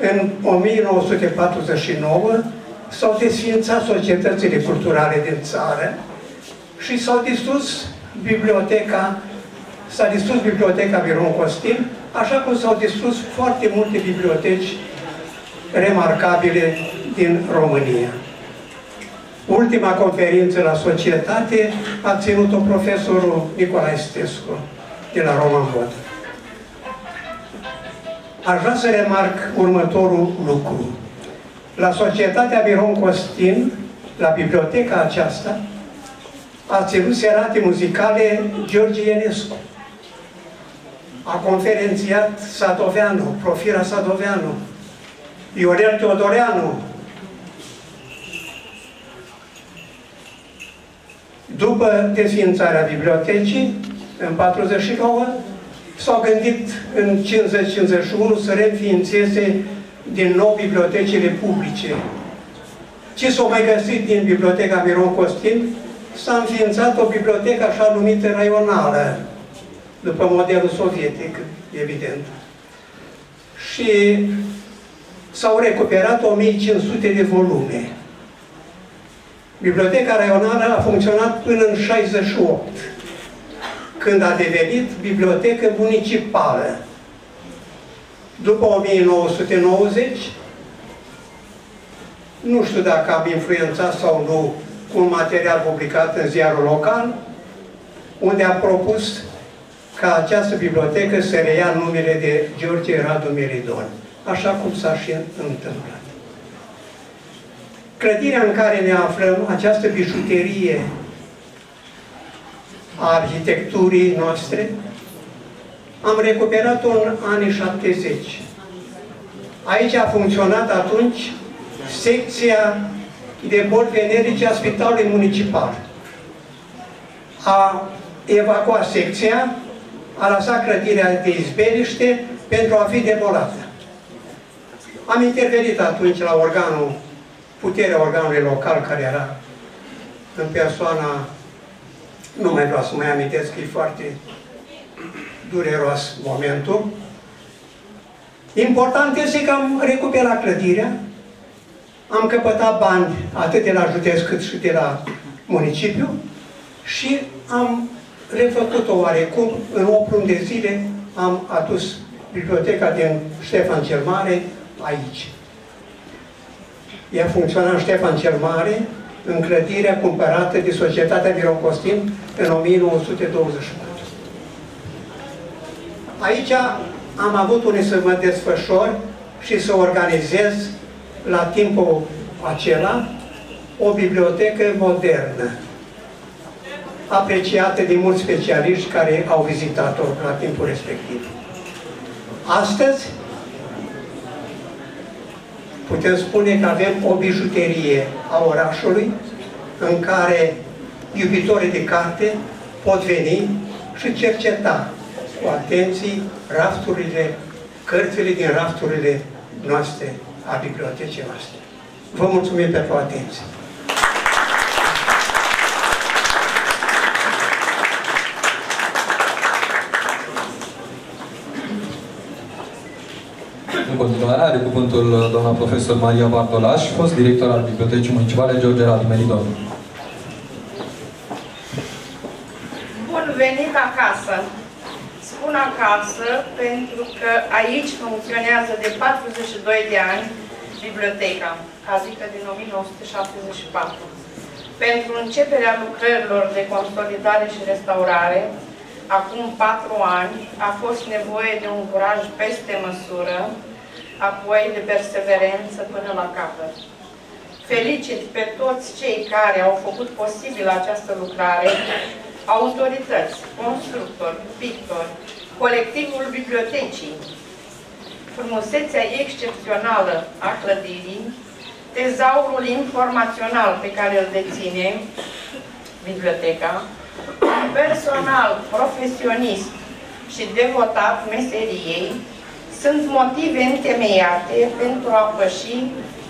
în o mie nouă sute patruzeci și nouă s-au desființat societățile culturale din țară și s-a distrus biblioteca, s-a distrus biblioteca Miron Costin, așa cum s-au distrus foarte multe biblioteci remarcabile din România. Ultima conferință la societate a ținut-o profesorul Nicolae Stescu, de la Roman Vodă. Aș vrea să remarc următorul lucru. La Societatea Miron Costin, la biblioteca aceasta, a ținut serate muzicale George Ienescu. A conferențiat Sadoveanu, Profira Sadoveanu, Ionel Teodoreanu. După desființarea bibliotecii, în patruzeci și nouă, s-au gândit în cincizeci cincizeci și unu să reînființeze din nou bibliotecile publice. Ce s-au mai găsit din Biblioteca Miron Costin? S-a înființat o bibliotecă așa numită raională, după modelul sovietic, evident. Și s-au recuperat o mie cinci sute de volume. Biblioteca raională a funcționat până în șaizeci și opt. când a devenit bibliotecă municipală. După o mie nouă sute nouăzeci, nu știu dacă am influențat sau nu cu un material publicat în ziarul local, unde am propus ca această bibliotecă să reia numele de George Radu Melidon, așa cum s-a și întâmplat. Clădirea în care ne aflăm, această bijuterie a arhitecturii noastre, am recuperat-o în anii șaptezeci. Aici a funcționat atunci secția de boli venerice a Spitalului Municipal. A evacuat secția, a lăsat clădirea de izbeliște pentru a fi demolată. Am intervenit atunci la organul, puterea organului local, care era în persoana, nu mai vreau să mai amintesc, că e foarte dureros momentul. Important este că am recuperat clădirea, am căpătat bani atât de la județ cât și de la municipiu și am refăcut-o oarecum. În opt luni de zile am adus biblioteca din Ștefan cel Mare aici. Ea funcționa în Ștefan cel Mare, în clădirea cumpărată de Societatea Birou Costin în o mie nouă sute douăzeci și patru. Aici am avut unde să mă desfășor și să organizez la timpul acela o bibliotecă modernă, apreciată de mulți specialiști care au vizitat-o la timpul respectiv. Astăzi putem spune că avem o bijuterie a orașului în care iubitorii de carte pot veni și cerceta cu atenție rafturile, cărțile din rafturile noastre, a bibliotecii noastre. Vă mulțumim pentru atenție! În continuare are cuvântul doamna profesor Maria Bartolaș, fost director al Bibliotecii Municipale George Radu Melidon. Bun venit acasă! Spun acasă pentru că aici funcționează de patruzeci și doi de ani biblioteca, adică din o mie nouă sute șaptezeci și patru. Pentru începerea lucrărilor de consolidare și restaurare, acum patru ani, a fost nevoie de un curaj peste măsură, apoi de perseverență până la capăt. Felicit pe toți cei care au făcut posibil această lucrare, autorități, constructori, pictori, colectivul bibliotecii. Frumusețea excepțională a clădirii, tezaurul informațional pe care îl deține biblioteca, un personal profesionist și devotat meseriei, sunt motive întemeiate pentru a păși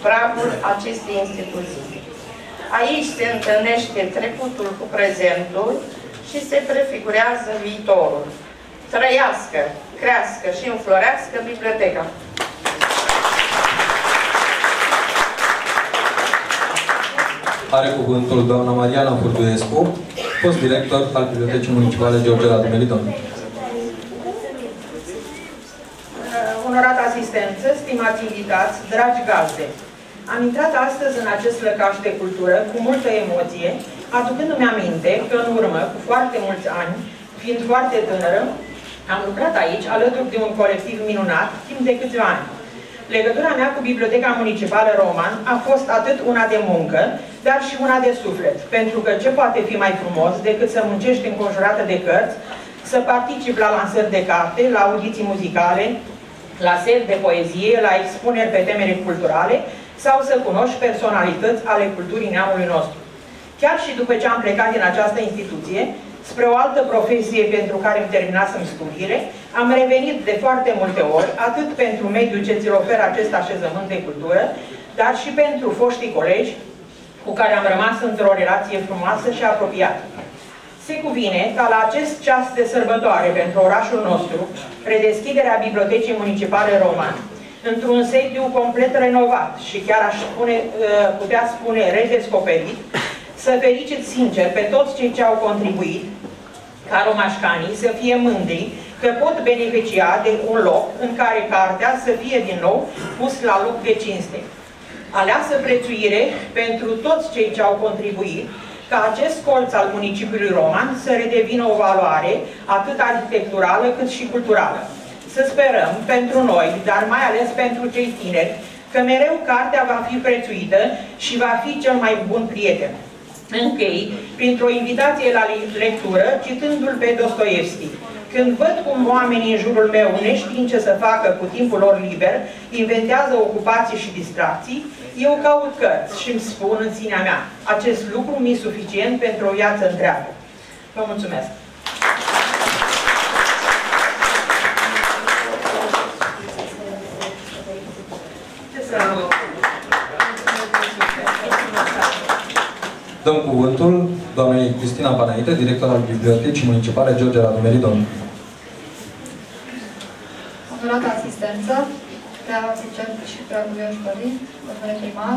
pragul acestei instituții. Aici se întâlnește trecutul cu prezentul și se prefigurează viitorul. Trăiască, crească și înflorească biblioteca! Are cuvântul doamna Mariana Furtunescu, fost director al Bibliotecii Municipale George Radu Melidon. Onorată asistență, stimați invitați, dragi gazde! Am intrat astăzi în acest lăcaș de cultură cu multă emoție, aducându-mi aminte că în urmă, cu foarte mulți ani, fiind foarte tânără, am lucrat aici alături de un colectiv minunat timp de câțiva ani. Legătura mea cu Biblioteca Municipală Roman a fost atât una de muncă, dar și una de suflet, pentru că ce poate fi mai frumos decât să muncești înconjurată de cărți, să participi la lansări de carte, la audiții muzicale, la seri de poezie, la expuneri pe temele culturale, sau să cunoști personalități ale culturii neamului nostru. Chiar și după ce am plecat din această instituție, spre o altă profesie pentru care îmi terminasem studiile, am revenit de foarte multe ori, atât pentru mediul ce ți-l oferă acest așezământ de cultură, dar și pentru foștii colegi cu care am rămas într-o relație frumoasă și apropiată. Se cuvine ca la acest ceas de sărbătoare pentru orașul nostru, redeschiderea Bibliotecii Municipale Roman, într-un sediu complet renovat și chiar aș spune, putea spune redescoperit, să felicit sincer pe toți cei ce au contribuit ca romașcanii să fie mândri că pot beneficia de un loc în care cartea să fie din nou pus la loc de cinste. Aleasă prețuire pentru toți cei ce au contribuit ca acest colț al municipiului Roman să redevină o valoare atât arhitecturală cât și culturală. Să sperăm pentru noi, dar mai ales pentru cei tineri, că mereu cartea va fi prețuită și va fi cel mai bun prieten. Închei printr-o invitație la lectură, citându-l pe Dostoievski. Când văd cum oamenii în jurul meu, neștiind ce să facă cu timpul lor liber, inventează ocupații și distracții, eu caut cărți și îmi spun în sinea mea, acest lucru mi-e suficient pentru o viață întreagă. Vă mulțumesc! Dăm cuvântul doamnei Cristina Panaite, director al Bibliotecii Municipale George Radu Meridon. Onorată asistență, prea Vicent și prea Gulioș Părin, domnule primar.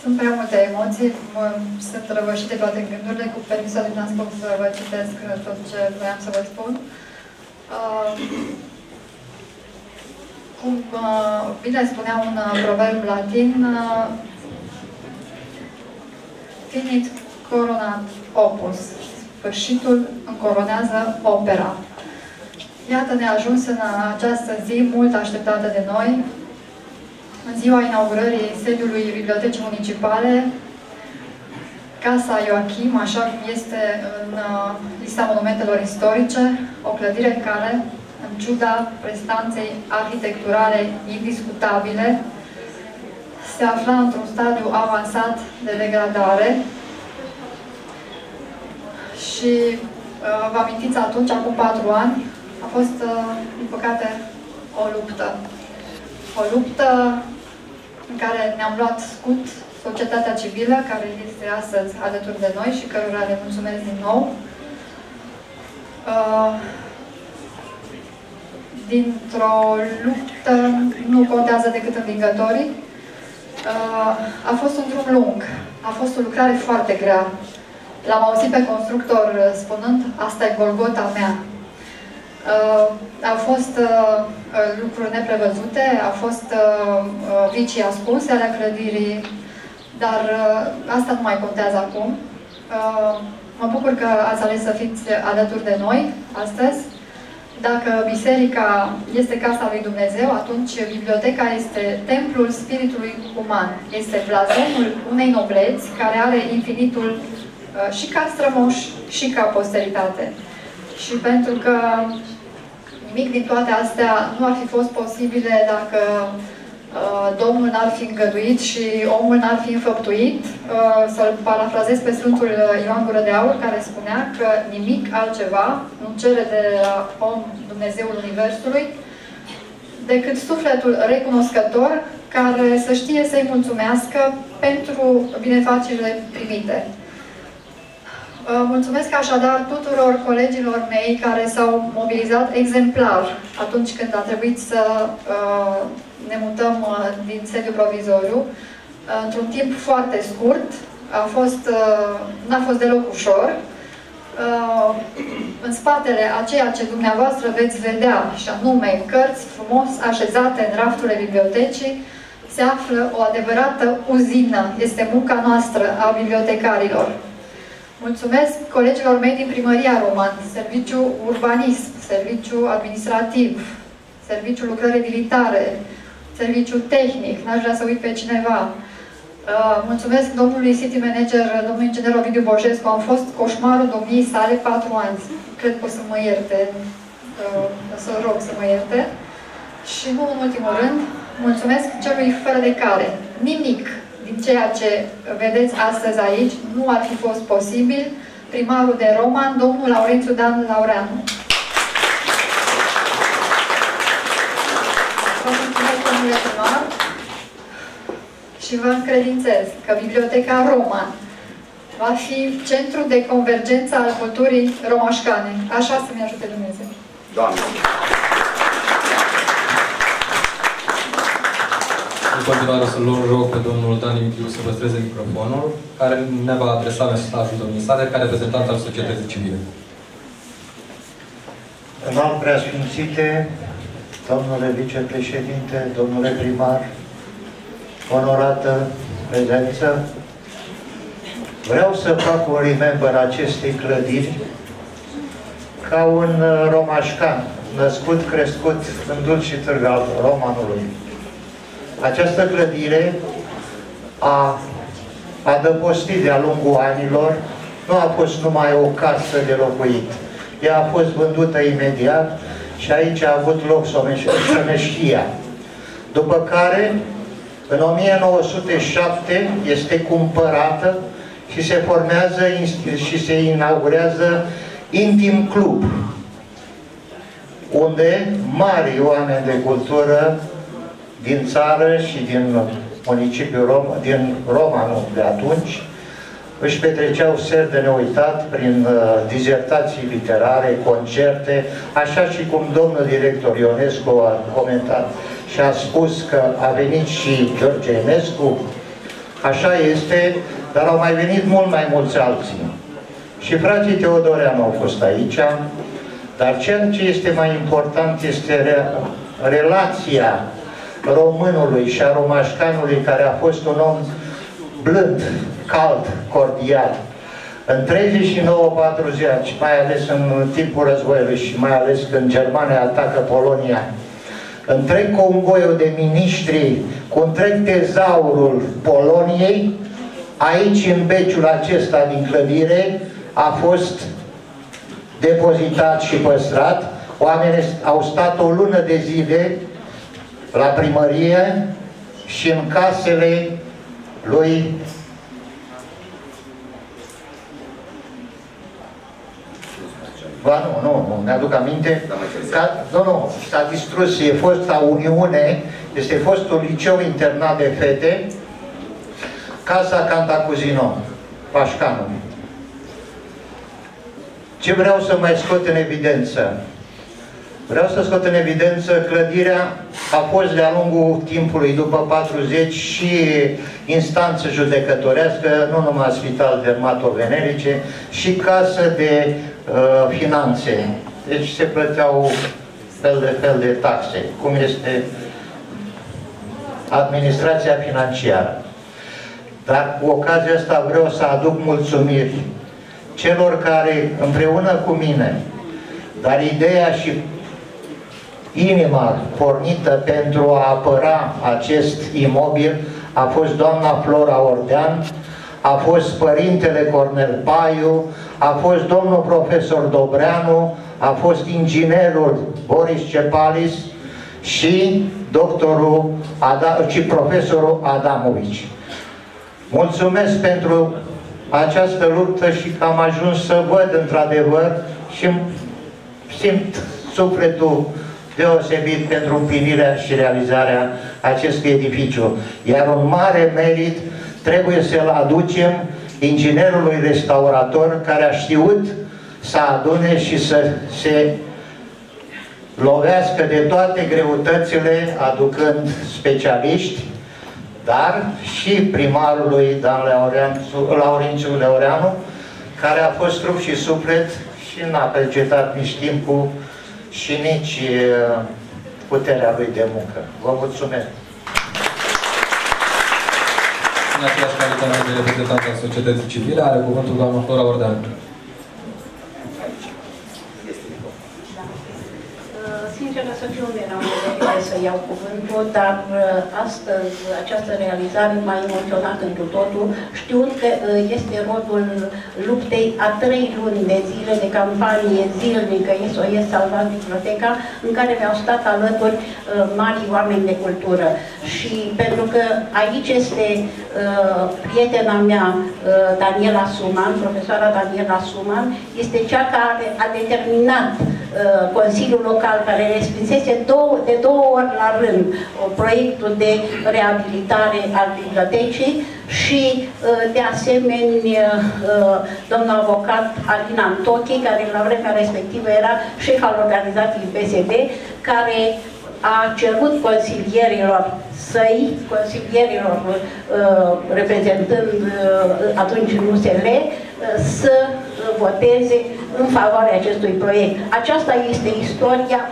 Sunt prea multe emoții, mă sunt răvășite toate gândurile, cu permisia dumneavoastră să vă citesc tot ce voiam să vă spun. Uh, cum uh, bine spunea un proverb latin, uh, finit coronat opus. Sfârșitul încoronează opera. Iată, ne-a ajuns în această zi mult așteptată de noi, în ziua inaugurării sediului Bibliotecii Municipale, Casa Ioachim, așa cum este în lista monumentelor istorice, o clădire care, în ciuda prestanței arhitecturale indiscutabile, se afla într-un stadiu avansat de degradare și uh, vă amintiți atunci, acum patru ani, a fost, uh, din păcate, o luptă. O luptă în care ne-am luat scut societatea civilă, care este astăzi alături de noi și cărora le mulțumesc din nou. Uh, Dintr-o luptă nu contează decât învingătorii. Uh, a fost un drum lung, a fost o lucrare foarte grea. L-am auzit pe constructor spunând, asta e Golgota mea. Uh, au fost uh, lucruri neprevăzute, au fost uh, vicii ascunse ale clădirii, dar uh, asta nu mai contează acum. Uh, mă bucur că ați ales să fiți alături de noi astăzi. Dacă biserica este casa lui Dumnezeu, atunci biblioteca este templul spiritului uman. Este blazonul unei nobleți care are infinitul și ca strămoș și ca posteritate. Și pentru că nimic din toate astea nu ar fi fost posibile dacă Domnul n-ar fi îngăduit și omul n-ar fi înfăptuit. Să-l parafrazez pe Sfântul Ioan Gură de Aur, care spunea că nimic altceva nu cere de la om Dumnezeul Universului decât sufletul recunoscător care să știe să-i mulțumească pentru binefacerile primite. Mulțumesc așadar tuturor colegilor mei care s-au mobilizat exemplar atunci când a trebuit să ne mutăm din sediu provizoriu, într-un timp foarte scurt. A fost, n-a fost deloc ușor. În spatele a ceea ce dumneavoastră veți vedea, și anume cărți frumos așezate în rafturile bibliotecii, se află o adevărată uzină. Este munca noastră a bibliotecarilor. Mulțumesc colegilor mei din Primăria Roman, Serviciu Urbanism, Serviciu Administrativ, Serviciul Lucrări Edilitare, Serviciul Tehnic, n-aș vrea să uit pe cineva. Uh, mulțumesc domnului city manager, domnul inginer Ovidiu Bojescu, am fost coșmarul domniei sale patru ani. Cred că o să mă ierte, uh, să rog să mă ierte. Și nu în ultimul rând, mulțumesc celui fără de care nimic din ceea ce vedeți astăzi aici nu ar fi fost posibil, primarul de Roman, domnul Laurențiu Dan Laureanu. Primar, și vă încredințez că Biblioteca Roman va fi centru de convergență al culturii romașcane. Așa să-mi ajute Dumnezeu. Doamne! continuare să-l rog pe domnul Dan Liviu să păstreze microfonul, care ne va adresa mesajul domnului sale, ca reprezentant al societății civile. V-am preasfințite, domnule vicepreședinte, domnule primar, onorată prezență, vreau să fac un remember acestei clădiri ca un romașcan, născut, crescut în Dulci și Târg al Romanului. Această clădire a adăpostit de-a lungul anilor, nu a fost numai o casă de locuit. Ea a fost vândută imediat și aici a avut loc someștia. După care, în o mie nouă sute șapte, este cumpărată și se formează și se inaugurează Intim Club, unde mari oameni de cultură din țară și din municipiul Roma, din Romanul de atunci, își petreceau seri de neuitat prin uh, dizertații literare, concerte, așa și cum domnul director Ionescu a comentat și a spus că a venit și George Enescu, așa este, dar au mai venit mult mai mulți alții. Și frații Teodoreanu au fost aici, dar ceea ce este mai important este re relația românului și a romașcanului, care a fost un om blând, cald, cordial. În treizeci și nouă patruzeci, mai ales în timpul războiului și mai ales când Germania atacă Polonia, întreg convoiul de miniștri cu întreg tezaurul Poloniei, aici, în beciul acesta din clădire, a fost depozitat și păstrat. Oamenii au stat o lună de zile la primărie și în casele lui Ba nu, nu, nu, mi-aduc aminte ca, nu, nu, s-a distrus, e fosta Uniune, este fostul liceu internat de fete, Casa Cantacuzino, Pașcanul. Ce vreau să mai scot în evidență? Vreau să scot în evidență, clădirea a fost de-a lungul timpului, după patruzeci, și instanță judecătorească, nu numai spital dermatovenerice, și casă de uh, finanțe. Deci se plăteau fel de fel de taxe, cum este administrația financiară. Dar cu ocazia asta vreau să aduc mulțumiri celor care, împreună cu mine, dar ideea și inima pornită pentru a apăra acest imobil, a fost doamna Flora Ordean, a fost părintele Cornel Paiu, a fost domnul profesor Dobreanu, a fost inginerul Boris Cepalis și doctorul Adam, și profesorul Adamovici. Mulțumesc pentru această luptă și că am ajuns să văd într-adevăr și simt sufletul deosebit pentru împlinirea și realizarea acestui edificiu. Iar un mare merit trebuie să-l aducem inginerului restaurator, care a știut să adune și să se lovească de toate greutățile, aducând specialiști, dar și primarului Dan Laurențiu Leoreanu, care a fost trup și suflet și n-a percetat nici timpul și nici puterea lui de muncă. Vă mulțumesc! În aceeași calitate de reprezentant al societății civile, are cuvântul doamna Flora Ordean. Sincer, să fiu, nu eram nevoie să iau cuvântul, dar astăzi această realizare m-a emoționat întru totul, știind că este rodul luptei a trei luni de zile de campanie zilnică S O S Salvat Biblioteca, în care mi-au stat alături uh, mari oameni de cultură. Și pentru că aici este uh, prietena mea, uh, Daniela Suman, profesoara Daniela Suman, este cea care a determinat Consiliul Local, care respinsese două, de două ori la rând proiectul de reabilitare al bibliotecii și, de asemenea, domnul avocat Alina Antochi, care la vremea respectivă era șef al organizației P S D, care a cerut consilierilor săi, consilierilor, reprezentând atunci în U S L, să voteze în favoarea acestui proiect. Aceasta este istoria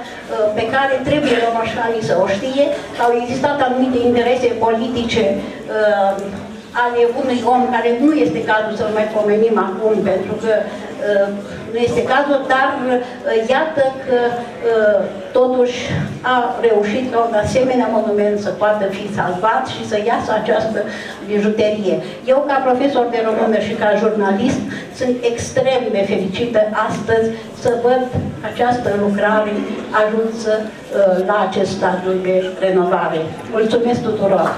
pe care trebuie romașcanii să o știe. Au existat anumite interese politice ale unui om care nu este cazul să-l mai pomenim acum, pentru că uh, nu este cazul, dar uh, iată că uh, totuși a reușit ca un asemenea monument să poată fi salvat și să iasă această bijuterie. Eu, ca profesor de română și ca jurnalist, sunt extrem de fericită astăzi să văd această lucrare ajunsă uh, la acest stadiu de renovare. Mulțumesc tuturor!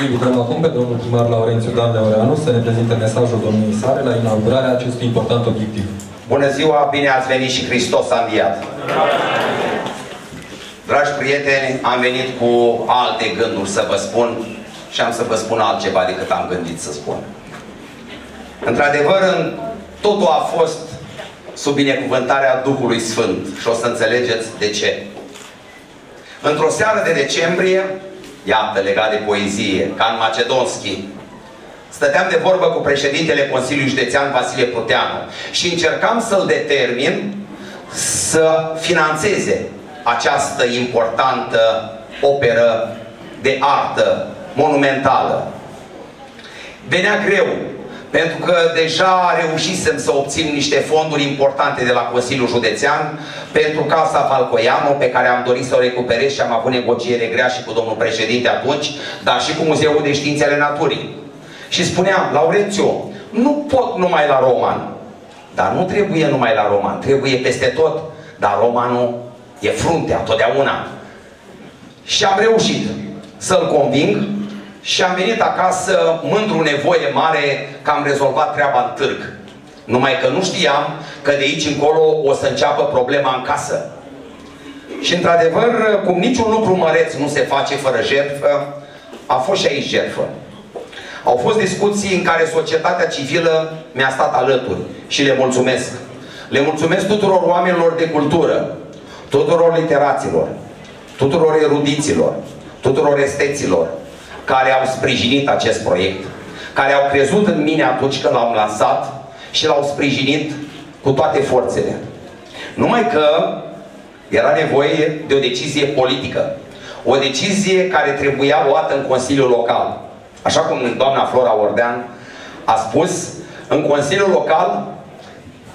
Îi invităm acum pe domnul primar Laurențiu Dan Leoreanu să ne prezinte mesajul domniei sale la inaugurarea acestui important obiectiv. Bună ziua, bine ați venit și Hristos a înviat! Dragi prieteni, am venit cu alte gânduri să vă spun și am să vă spun altceva decât am gândit să spun. Într-adevăr, totul a fost sub binecuvântarea Duhului Sfânt și o să înțelegeți de ce. Într-o seară de decembrie, iată, legat de poezie, ca în Macedonski. Stăteam de vorbă cu președintele Consiliului Județean Vasile Puteanu și încercam să-l determin să finanțeze această importantă operă de artă monumentală. Venea greu, pentru că deja reușisem să obțin niște fonduri importante de la Consiliul Județean pentru Casa Falcoianu, pe care am dorit să o recuperez și am avut negociere grea și cu domnul președinte atunci, dar și cu Muzeul de Științe ale Naturii. Și spuneam, Laurențiu, nu pot numai la Roman, dar nu trebuie numai la Roman, trebuie peste tot, dar Romanul e fruntea, totdeauna. Și am reușit să-l conving. Și am venit acasă, mândru, nevoie mare, că am rezolvat treaba în târg. Numai că nu știam că de aici încolo o să înceapă problema în casă. Și într-adevăr, cum niciun lucru măreț nu se face fără jertfă, a fost și aici jertfă. Au fost discuții în care societatea civilă mi-a stat alături și le mulțumesc. Le mulțumesc tuturor oamenilor de cultură, tuturor literaților, tuturor erudiților, tuturor esteților, care au sprijinit acest proiect, care au crezut în mine atunci când l-am lansat și l-au sprijinit cu toate forțele. Numai că era nevoie de o decizie politică, o decizie care trebuia luată în Consiliul Local. Așa cum doamna Flora Ordean a spus, în Consiliul Local,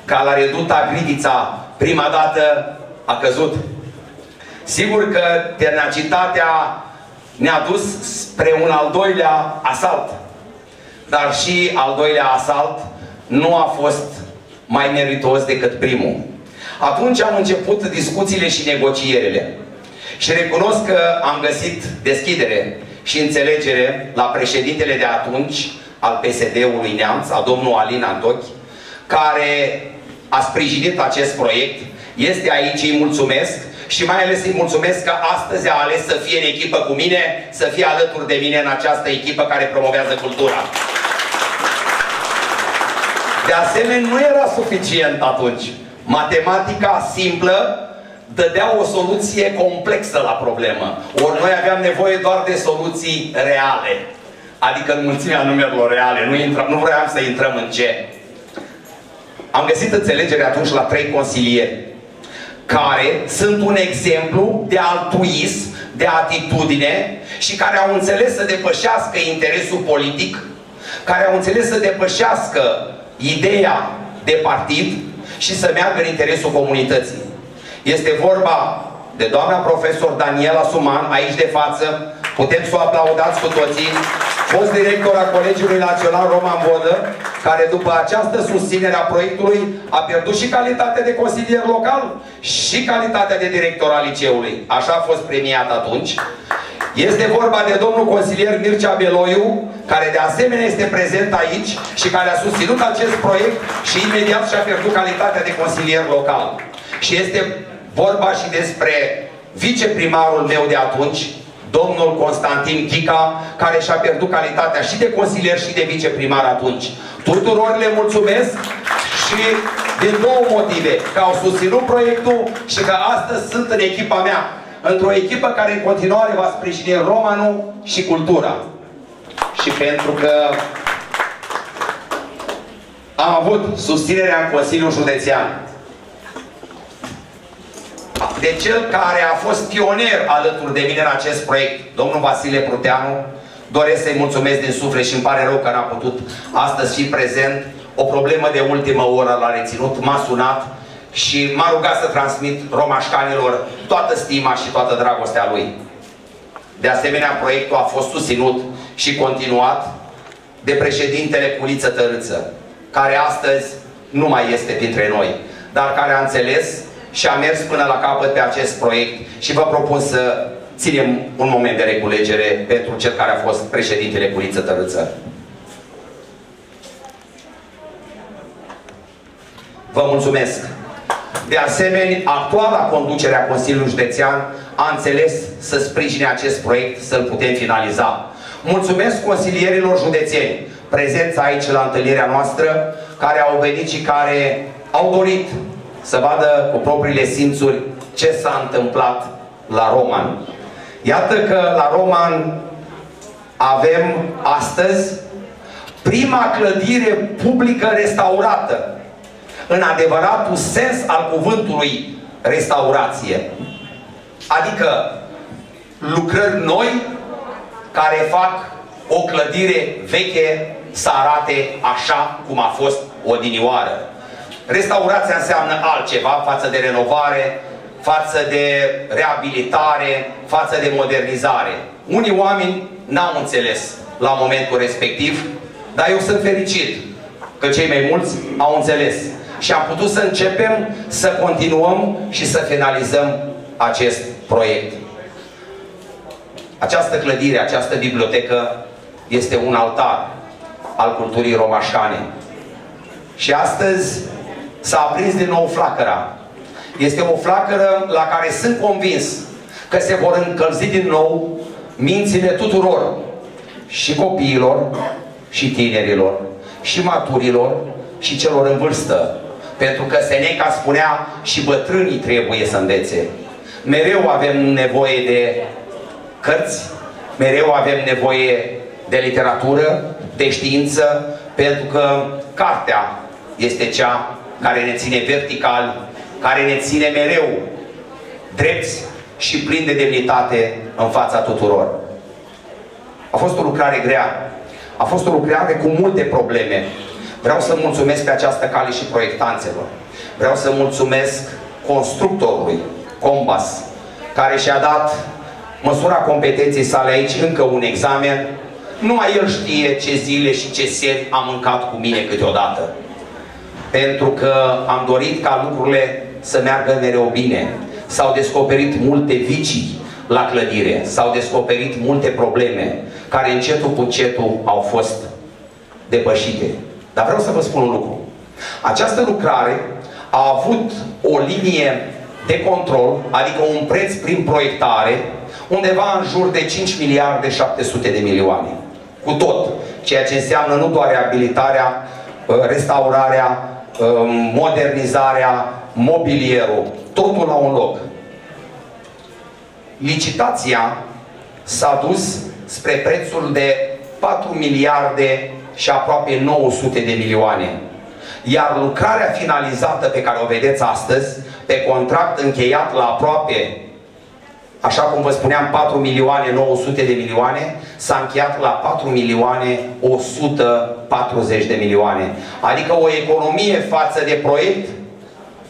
ca la Reduta Gridița, prima dată a căzut. Sigur că tenacitatea ne-a dus spre un al doilea asalt. Dar și al doilea asalt nu a fost mai meritos decât primul. Atunci am început discuțiile și negocierile. Și recunosc că am găsit deschidere și înțelegere la președintele de atunci al P S D-ului Neamț, a domnului Alin Antochi, care a sprijinit acest proiect. Este aici, îi mulțumesc. Și mai ales îi mulțumesc că astăzi a ales să fie în echipă cu mine, să fie alături de mine în această echipă care promovează cultura. De asemenea, nu era suficient atunci. Matematica simplă dădea o soluție complexă la problemă. Ori noi aveam nevoie doar de soluții reale. Adică în mulțimea numerelor reale. Nu, intrăm, nu vreau să intrăm în ce. Am găsit înțelegere atunci la trei consilieri, care sunt un exemplu de altruism, de atitudine și care au înțeles să depășească interesul politic, care au înțeles să depășească ideea de partid și să meargă în interesul comunității. Este vorba de doamna profesor Daniela Suman, aici de față, putem să o aplaudați cu toții, fost director al Colegiului Național Roman Vodă, care după această susținere a proiectului a pierdut și calitatea de consilier local și calitatea de director al liceului. Așa a fost premiat atunci. Este vorba de domnul consilier Mircea Beloiu, care de asemenea este prezent aici și care a susținut acest proiect și imediat și-a pierdut calitatea de consilier local. Și este vorba și despre viceprimarul meu de atunci, domnul Constantin Chica, care și-a pierdut calitatea și de consilier și de viceprimar atunci. Tuturor le mulțumesc și din două motive, că au susținut proiectul și că astăzi sunt în echipa mea, într-o echipă care în continuare va sprijini romanul și cultura. Și pentru că am avut susținerea în Consiliul Județean. De cel care a fost pionier alături de mine în acest proiect, domnul Vasile Pruteanu, doresc să-i mulțumesc din suflet și îmi pare rău că n-a putut astăzi fi prezent. O problemă de ultimă oră l-a reținut, m-a sunat și m-a rugat să transmit romașcanilor toată stima și toată dragostea lui. De asemenea, proiectul a fost susținut și continuat de președintele Culiță Tărâță, care astăzi nu mai este printre noi, dar care a înțeles și a mers până la capăt pe acest proiect și vă propun să ținem un moment de reculegere pentru cel care a fost președintele Culiță Tărâță. Vă mulțumesc! De asemenea, actuala conducere a Consiliului Județean a înțeles să sprijine acest proiect, să-l putem finaliza. Mulțumesc consilierilor județeni prezenți aici la întâlnirea noastră, care au venit și care au dorit să vadă cu propriile simțuri ce s-a întâmplat la Roman. Iată că la Roman avem astăzi prima clădire publică restaurată, în adevăratul sens al cuvântului restaurație. Adică lucrări noi care fac o clădire veche să arate așa cum a fost odinioară. Restaurația înseamnă altceva față de renovare, față de reabilitare, față de modernizare. Unii oameni n-au înțeles la momentul respectiv, dar eu sunt fericit că cei mai mulți au înțeles. Și am putut să începem, să continuăm și să finalizăm acest proiect. Această clădire, această bibliotecă este un altar al culturii romașcane. Și astăzi s-a aprins din nou flacăra. Este o flacără la care sunt convins că se vor încălzi din nou mințile tuturor, și copiilor, și tinerilor, și maturilor, și celor în vârstă. Pentru că Seneca spunea, și bătrânii trebuie să învețe. Mereu avem nevoie de cărți, mereu avem nevoie de literatură, de știință, pentru că cartea este cea care ne ține vertical, care ne ține mereu drepți și plini de demnitate în fața tuturor. A fost o lucrare grea, a fost o lucrare cu multe probleme. Vreau să mulțumesc pe această cale și proiectanțelor. Vreau să mulțumesc constructorului Combas, care și-a dat măsura competenței sale aici încă un examen. Numai el știe ce zile și ce seri am mâncat cu mine câteodată. Pentru că am dorit ca lucrurile să meargă mereu bine. S-au descoperit multe vicii la clădire, s-au descoperit multe probleme care încetul cu încetul au fost depășite. Dar vreau să vă spun un lucru. Această lucrare a avut o linie de control, adică un preț prin proiectare, undeva în jur de cinci miliarde șapte sute de milioane. Cu tot. Ceea ce înseamnă nu doar reabilitarea, restaurarea, modernizarea, mobilierul. Totul la un loc. Licitația s-a dus spre prețul de patru miliarde și aproape nouă sute de milioane. Iar lucrarea finalizată pe care o vedeți astăzi, pe contract încheiat la aproape, așa cum vă spuneam, patru milioane nouă sute de milioane, s-a încheiat la patru milioane o sută patruzeci de milioane. Adică o economie față de proiect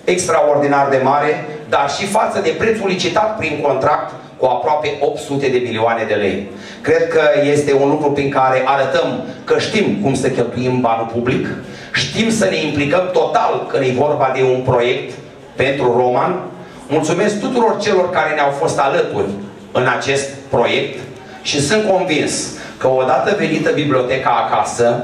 extraordinar de mare, dar și față de prețul licitat prin contract cu aproape opt sute de milioane de lei. Cred că este un lucru prin care arătăm că știm cum să cheltuim banul public, știm să ne implicăm total când e vorba de un proiect pentru Roman. Mulțumesc tuturor celor care ne-au fost alături în acest proiect și sunt convins că odată venită biblioteca acasă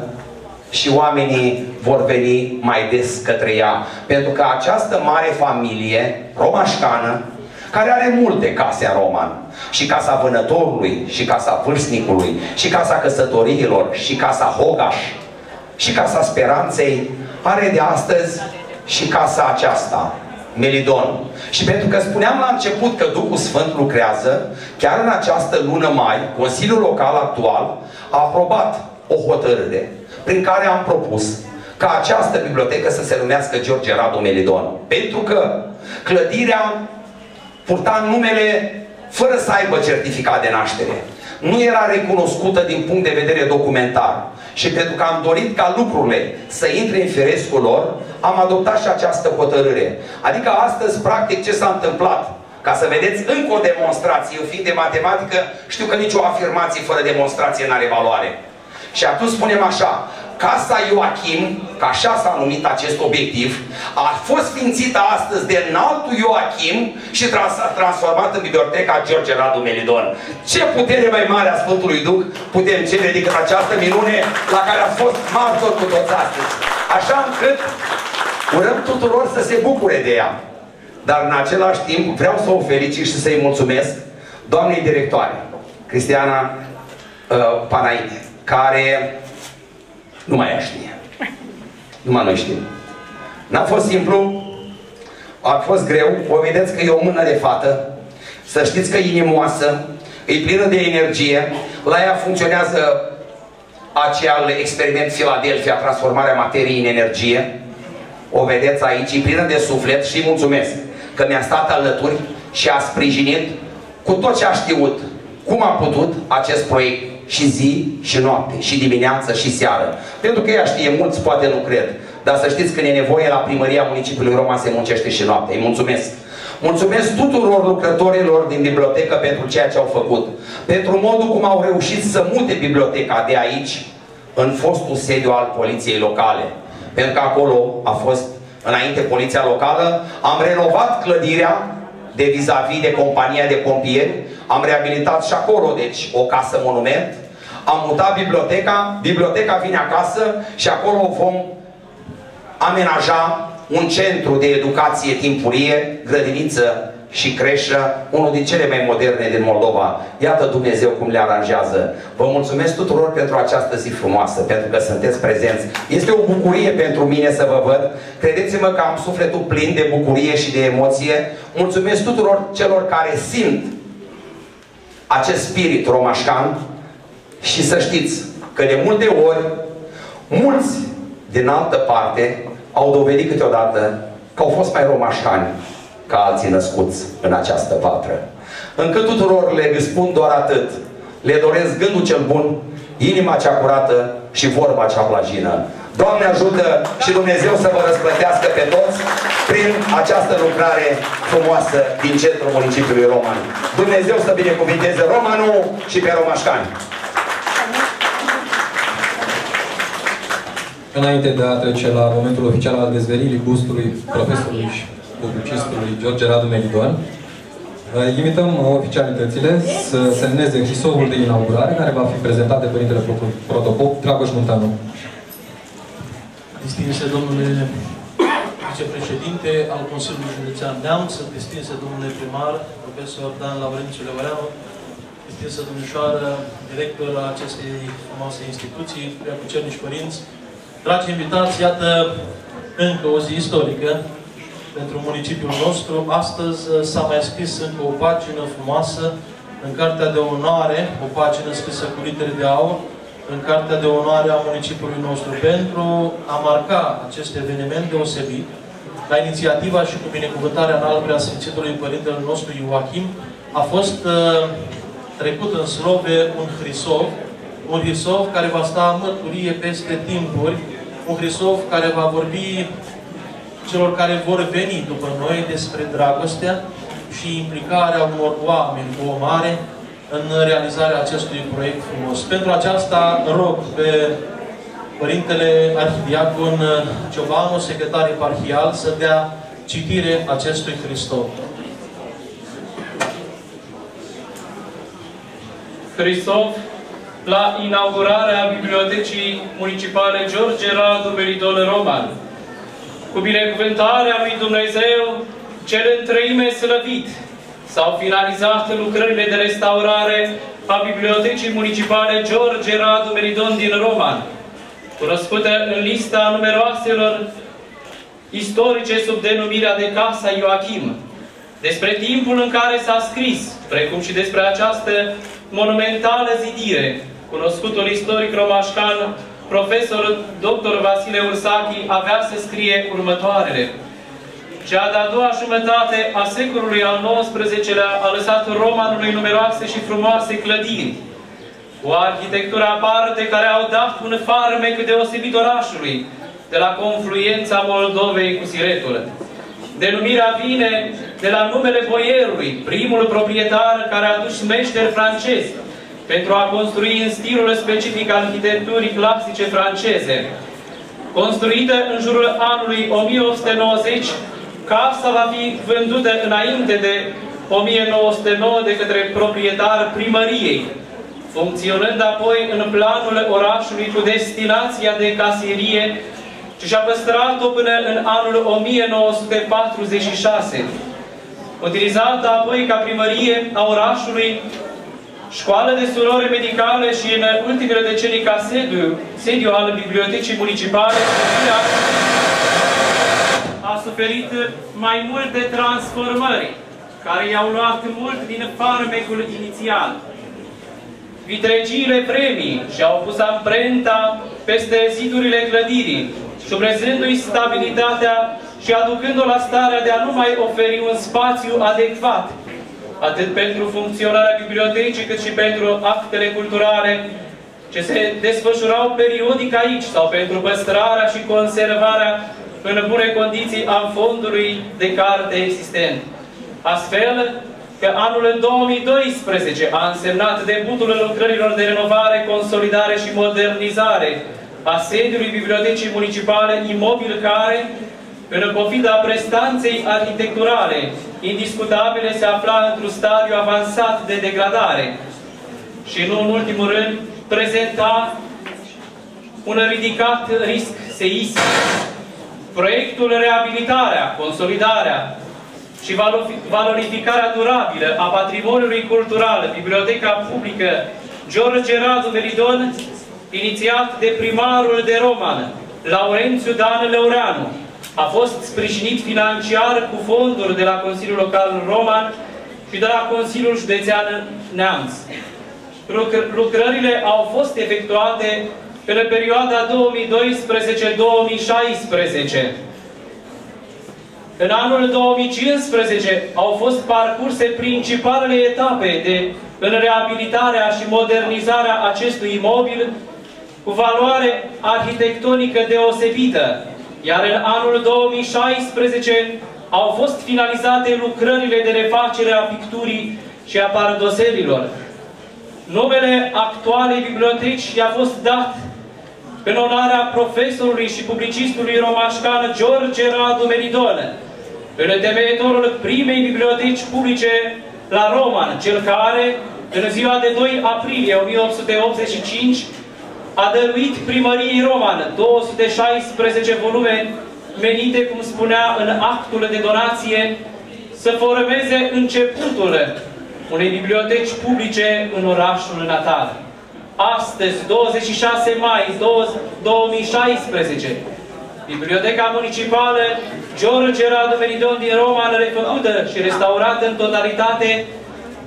și oamenii vor veni mai des către ea. Pentru că această mare familie romașcană, care are multe case în Roman, și casa vânătorului, și casa vârstnicului, și casa căsătoriilor, și casa Hogaș, și casa Speranței, are de astăzi și casa aceasta, Melidon. Și pentru că spuneam la început că Duhul Sfânt lucrează, chiar în această lună mai, Consiliul Local actual a aprobat o hotărâre prin care am propus ca această bibliotecă să se numească George Radu Melidon. Pentru că clădirea purta numele fără să aibă certificat de naștere. Nu era recunoscută din punct de vedere documentar. Și pentru că am dorit ca lucrurile să intre în firescul lor, am adoptat și această hotărâre. Adică astăzi, practic, ce s-a întâmplat? Ca să vedeți încă o demonstrație. Eu fiind de matematică, știu că nicio afirmație fără demonstrație n-are valoare. Și atunci spunem așa, Casa Ioachim, că așa s-a numit acest obiectiv, a fost sfințită astăzi de înaltul Ioachim și transformată în biblioteca George Radu Melidon. Ce putere mai mare a Sfântului Duh putem cere decât această minune la care a fost martor cu toți astăzi. Așa încât urăm tuturor să se bucure de ea. Dar în același timp vreau să o felicit și să-i mulțumesc doamnei directoare, Cristiana uh, Panaite, care nu mai ea știe. Numai noi știm. N-a fost simplu, a fost greu, o vedeți că e o mână de fată, să știți că e inimoasă, e plină de energie, la ea funcționează acel experiment Filadelfia, transformarea materiei în energie. O vedeți aici, e plină de suflet și mulțumesc că mi-a stat alături și a sprijinit cu tot ce a știut, cum a putut acest proiect. Și zi, și noapte, și dimineață, și seară. Pentru că ea știe, mulți poate nu cred, dar să știți că e nevoie, la Primăria Municipiului Roman se muncește și noapte. Îi mulțumesc! Mulțumesc tuturor lucrătorilor din bibliotecă pentru ceea ce au făcut. Pentru modul cum au reușit să mute biblioteca de aici în fostul sediu al poliției locale. Pentru că acolo a fost, înainte, poliția locală. Am renovat clădirea de vis-a-vis de compania de pompieri, am reabilitat și acolo, deci, o casă-monument, am mutat biblioteca, biblioteca vine acasă și acolo vom amenaja un centru de educație timpurie, grădiniță și creșă, unul din cele mai moderne din Moldova. Iată Dumnezeu cum le aranjează. Vă mulțumesc tuturor pentru această zi frumoasă, pentru că sunteți prezenți. Este o bucurie pentru mine să vă văd. Credeți-mă că am sufletul plin de bucurie și de emoție. Mulțumesc tuturor celor care simt acest spirit romașcan și să știți că de multe ori, mulți din altă parte au dovedit câteodată că au fost mai romașcani ca alții născuți în această patră. Încât tuturor le spun doar atât. Le doresc gândul cel bun, inima cea curată și vorba cea blajină. Doamne ajută și Dumnezeu să vă răsplătească pe toți prin această lucrare frumoasă din centrul municipiului Roman. Dumnezeu să binecuvinteze romanul și pe romașcani. Înainte de a trece la momentul oficial al dezvelirii bustului profesorului și publicistului George Radu Melidon, invităm oficialitățile să semneze episoadul de inaugurare care va fi prezentat de Părintele Protopop Dragoș Munteanu. Distinse domnule vicepreședinte al Consiliului Județean Neamț, distinse domnule primar, profesor Dan Laurențiu Leoreanu, distinse domnișoară, director a acestei frumoase instituții, preacucernici părinți, dragi invitați, iată încă o zi istorică pentru municipiul nostru. Astăzi s-a mai scris încă o pagină frumoasă în Cartea de Onoare, o pagină scrisă cu litere de aur, în Cartea de Onoare a municipiului nostru, pentru a marca acest eveniment deosebit, la inițiativa și cu binecuvântarea în albrea Sfințitului Părintele nostru Ioachim, a fost uh, trecut în slove un hrisov, un hrisov care va sta mărturie peste timpuri, un hrisov care va vorbi celor care vor veni după noi despre dragostea și implicarea unor oameni cu o mare în realizarea acestui proiect frumos. Pentru aceasta rog pe Părintele Arhidiacon Ciobanu, secretar eparhial, să dea citire acestui Hristos. Hristos, la inaugurarea Bibliotecii Municipale George Radu Melidon Roman, cu binecuvântarea lui Dumnezeu, cel în trăime slăvit, s-au finalizat lucrările de restaurare a Bibliotecii Municipale George Radu Melidon din Roman. Cunoscută în lista numeroaselor istorice sub denumirea de Casa Ioachim, despre timpul în care s-a scris, precum și despre această monumentală zidire, cunoscutul istoric romașcan, profesorul doctor Vasile Ursachi avea să scrie următoarele. Cea de-a doua jumătate a secolului al nouăsprezecelea a lăsat Romanului numeroase și frumoase clădiri, cu arhitectura aparte care au dat un farmec deosebit orașului, de la confluența Moldovei cu Siretul. Denumirea vine de la numele boierului, primul proprietar care a dus meșteri francezi pentru a construi în stilul specific arhitecturii clasice franceze. Construită în jurul anului o mie opt sute nouăzeci, casa va fi vândută înainte de o mie nouă sute nouă de către proprietar primăriei, funcționând apoi în planul orașului cu destinația de caserie și și-a păstrat-o până în anul o mie nouă sute patruzeci și șase. Utilizată apoi ca primărie a orașului, școală de surori medicale și în ultimele decenii ca sediu, sediu al bibliotecii municipale, a suferit mai multe transformări care i-au luat mult din farmecul inițial. Vitregiile vremii și-au pus amprenta peste zidurile clădirii, subrezându-i stabilitatea și aducându-o la starea de a nu mai oferi un spațiu adecvat, atât pentru funcționarea bibliotecii, cât și pentru actele culturale ce se desfășurau periodic aici, sau pentru păstrarea și conservarea în bune condiții a fondului de carte existent. Astfel, că anul două mii doisprezece a însemnat debutul lucrărilor de renovare, consolidare și modernizare a sediului Bibliotecii Municipale, imobil care, în pofida prestanței arhitecturale indiscutabile, se afla într-un stadiu avansat de degradare și, nu în ultimul rând, prezenta un ridicat risc seismic. Proiectul reabilitarea, consolidarea și valorificarea durabilă a patrimoniului cultural, Biblioteca Publică George Radu Meridon, inițiat de primarul de Roman, Laurențiu Dan Lăureanu, a fost sprijinit financiar cu fonduri de la Consiliul Local Roman și de la Consiliul Județean Neamț. Lucr- lucrările au fost efectuate în perioada două mii doisprezece două mii șaisprezece. În anul două mii cincisprezece au fost parcurse principalele etape de, în reabilitarea și modernizarea acestui imobil cu valoare arhitectonică deosebită, iar în anul două mii șaisprezece au fost finalizate lucrările de refacere a picturii și a pardoselilor. Numele actualei biblioteci i-a fost dat în onoarea profesorului și publicistului romașcan George Radu Meridon, întemeitorul primei biblioteci publice la Roman, cel care, în ziua de doi aprilie o mie opt sute optzeci și cinci, a dăruit primăriei Roman două sute șaisprezece volume menite, cum spunea în actul de donație, să formeze începutul unei biblioteci publice în orașul natal. Astăzi, douăzeci și șase mai două mii șaisprezece, Biblioteca Municipală George Radu Meridon din Roman, refăcută și restaurată în totalitate,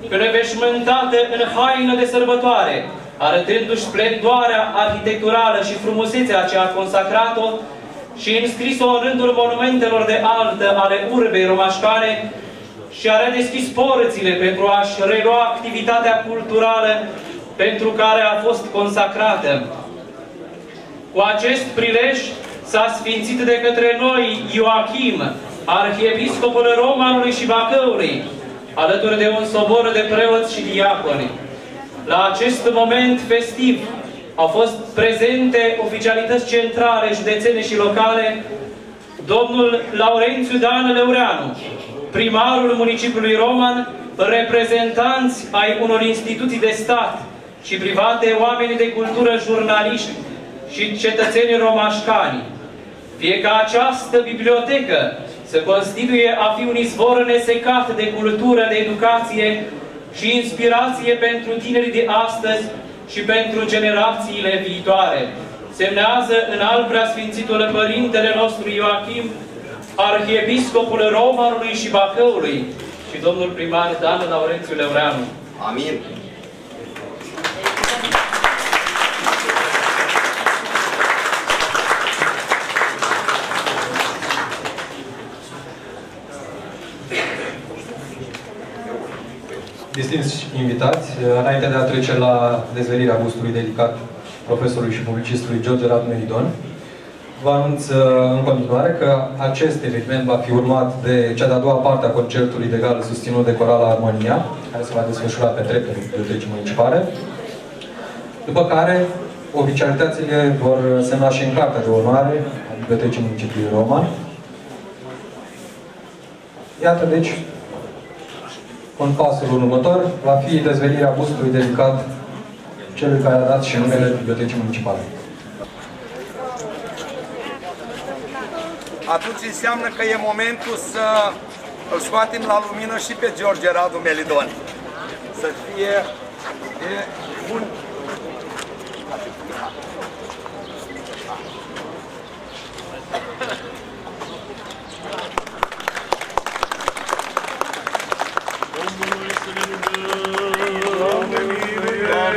reveșmântată în haină de sărbătoare, arătându-și splendoarea arhitecturală și frumusețea ce a consacrat-o și înscris-o în rândul monumentelor de artă ale urbei romașcane, și a redeschis porțile pentru a-și relua activitatea culturală pentru care a fost consacrată. Cu acest prilej s-a sfințit de către noi Ioachim, arhiepiscopul Romanului și Bacăului, alături de un sobor de preoți și diaconi. La acest moment festiv au fost prezente oficialități centrale, județene și locale, domnul Laurențiu Dan Lăureanu, primarul municipiului Roman, reprezentanți ai unor instituții de stat și private, oameni de cultură, jurnaliști și cetățeni romașcani. Fie ca această bibliotecă să constituie a fi un izvor nesecat de cultură, de educație și inspirație pentru tinerii de astăzi și pentru generațiile viitoare. semnează înalt preasfințitule Părintele nostru Ioachim, Arhiepiscopul Romarului și Bacăului, și domnul primar Dan Laurențiu Leureanu. Amin. Distinși invitați, înainte de a trece la dezvelirea gustului dedicat profesorului și publicistului George Radu Meridon, vă anunț în continuare că acest eveniment va fi urmat de cea de-a doua parte a concertului de gală susținut de Corala Armonia, care se va desfășura pe treptele bibliotecii municipale, după care oficialitățile vor semna și în cartea de onoare a Bibliotecii Municipiului Roman. Iată, deci, în pasul următor va fi dezvelirea bustului dedicat celui care a dat și numele Bibliotecii Municipale. Atunci înseamnă că e momentul să îl scoatem la lumină și pe George Radu Meridon. Să fie bun.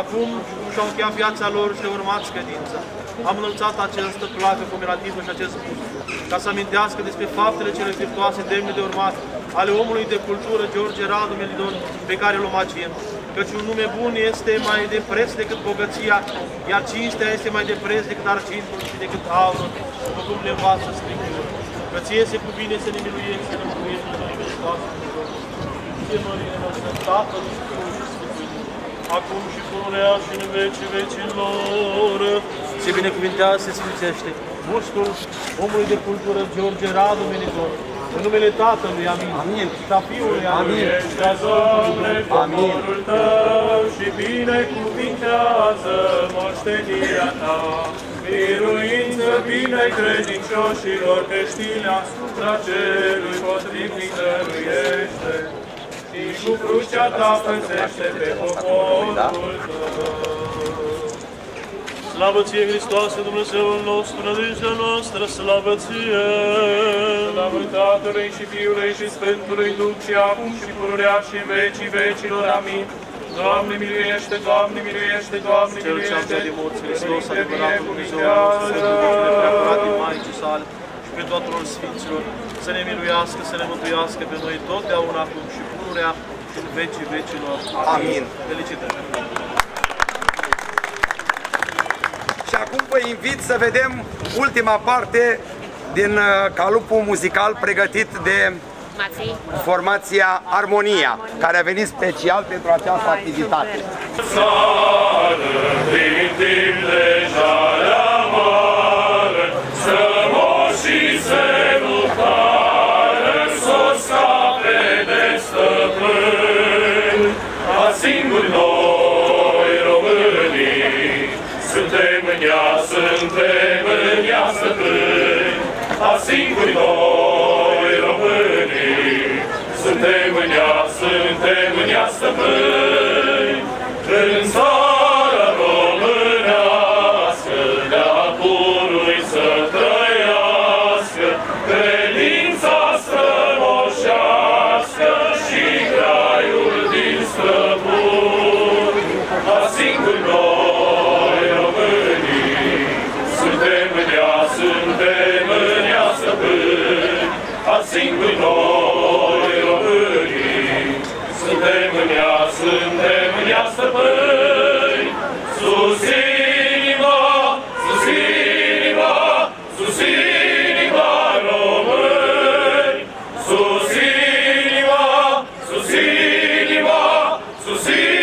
acum și-au încheiat viața lor și le urmați credința. Am înălțat această placă commemorativă și acest bust, ca să amintească despre faptele cele virtuoase demne de urmat ale omului de cultură George Radu Meridon, pe care îl omagiem. Căci un nume bun este mai de preț decât bogăția, iar cinstea este mai de preț decât argintul și decât aurul, după cum ne învață Scriptura. Că ție se cuvine să ne miluiem și să ne mântuim în Domnul Toată Dumnezeu. Acum și pururea și în vecii vecilor. Se binecuvintează, se sfințește bustul omului de cultură George Radu Meridon. În numele Tatălui, amin. Amin. Ca Fiului, amin. Amin. Și binecuvintează moștenirea ta. Biruință binecredincioșilor creștini asupra celui potrivnic dăruiește. Și cu crucea ta păzește pe poporul tău. Slavă ție, Hristoase, Dumnezeul nostru, nădejdea noastră, slavă ție! Slavă Tatălui și Fiului și Sfântului Duh și acum și pururea și în vecii vecilor, amin. Doamne miluiește, Doamne miluiește, Doamne miluiește! Cel ce-am cea de morți, Hristos, adevăratul Dumnezeu, Sfântul Dumnezeu, preapărat din Maicii sale și pe toată lor Sfinților, să ne miluiască, să ne mântuiască pe noi totdeauna acum și și în vecii vecilor. Amin. Felicitări! Și acum vă invit să vedem ultima parte din calupul muzical pregătit de formația Armonia, care a venit special pentru această activitate. Singuri noi românii, suntem în ea, suntem în ea să plâng. A singuri noi românii, suntem în ea, suntem în ea să plâng. În țara românească, de-a purui să trăiască, credința strămoșească și graiul din strămoșească. Singuri noi românii, suntem în ea, suntem în ea stăpâni. A singuri noi românii, suntem în ea, suntem în ea stăpâni. Sus inima, sus inima, sus inima români. Sus inima, sus inima, sus inima. Sus inima,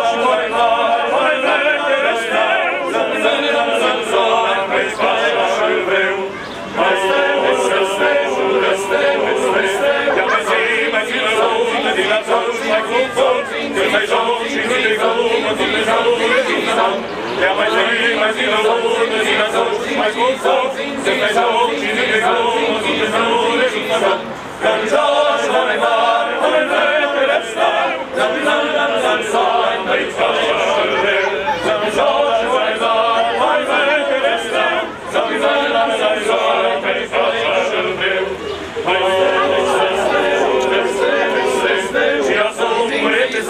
Să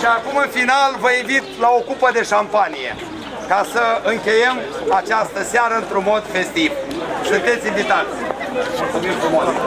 Și acum, în final, vă invit la o cupă de șampanie, ca să încheiem această seară într-un mod festiv. Sunteți invitați! Mulțumim frumos!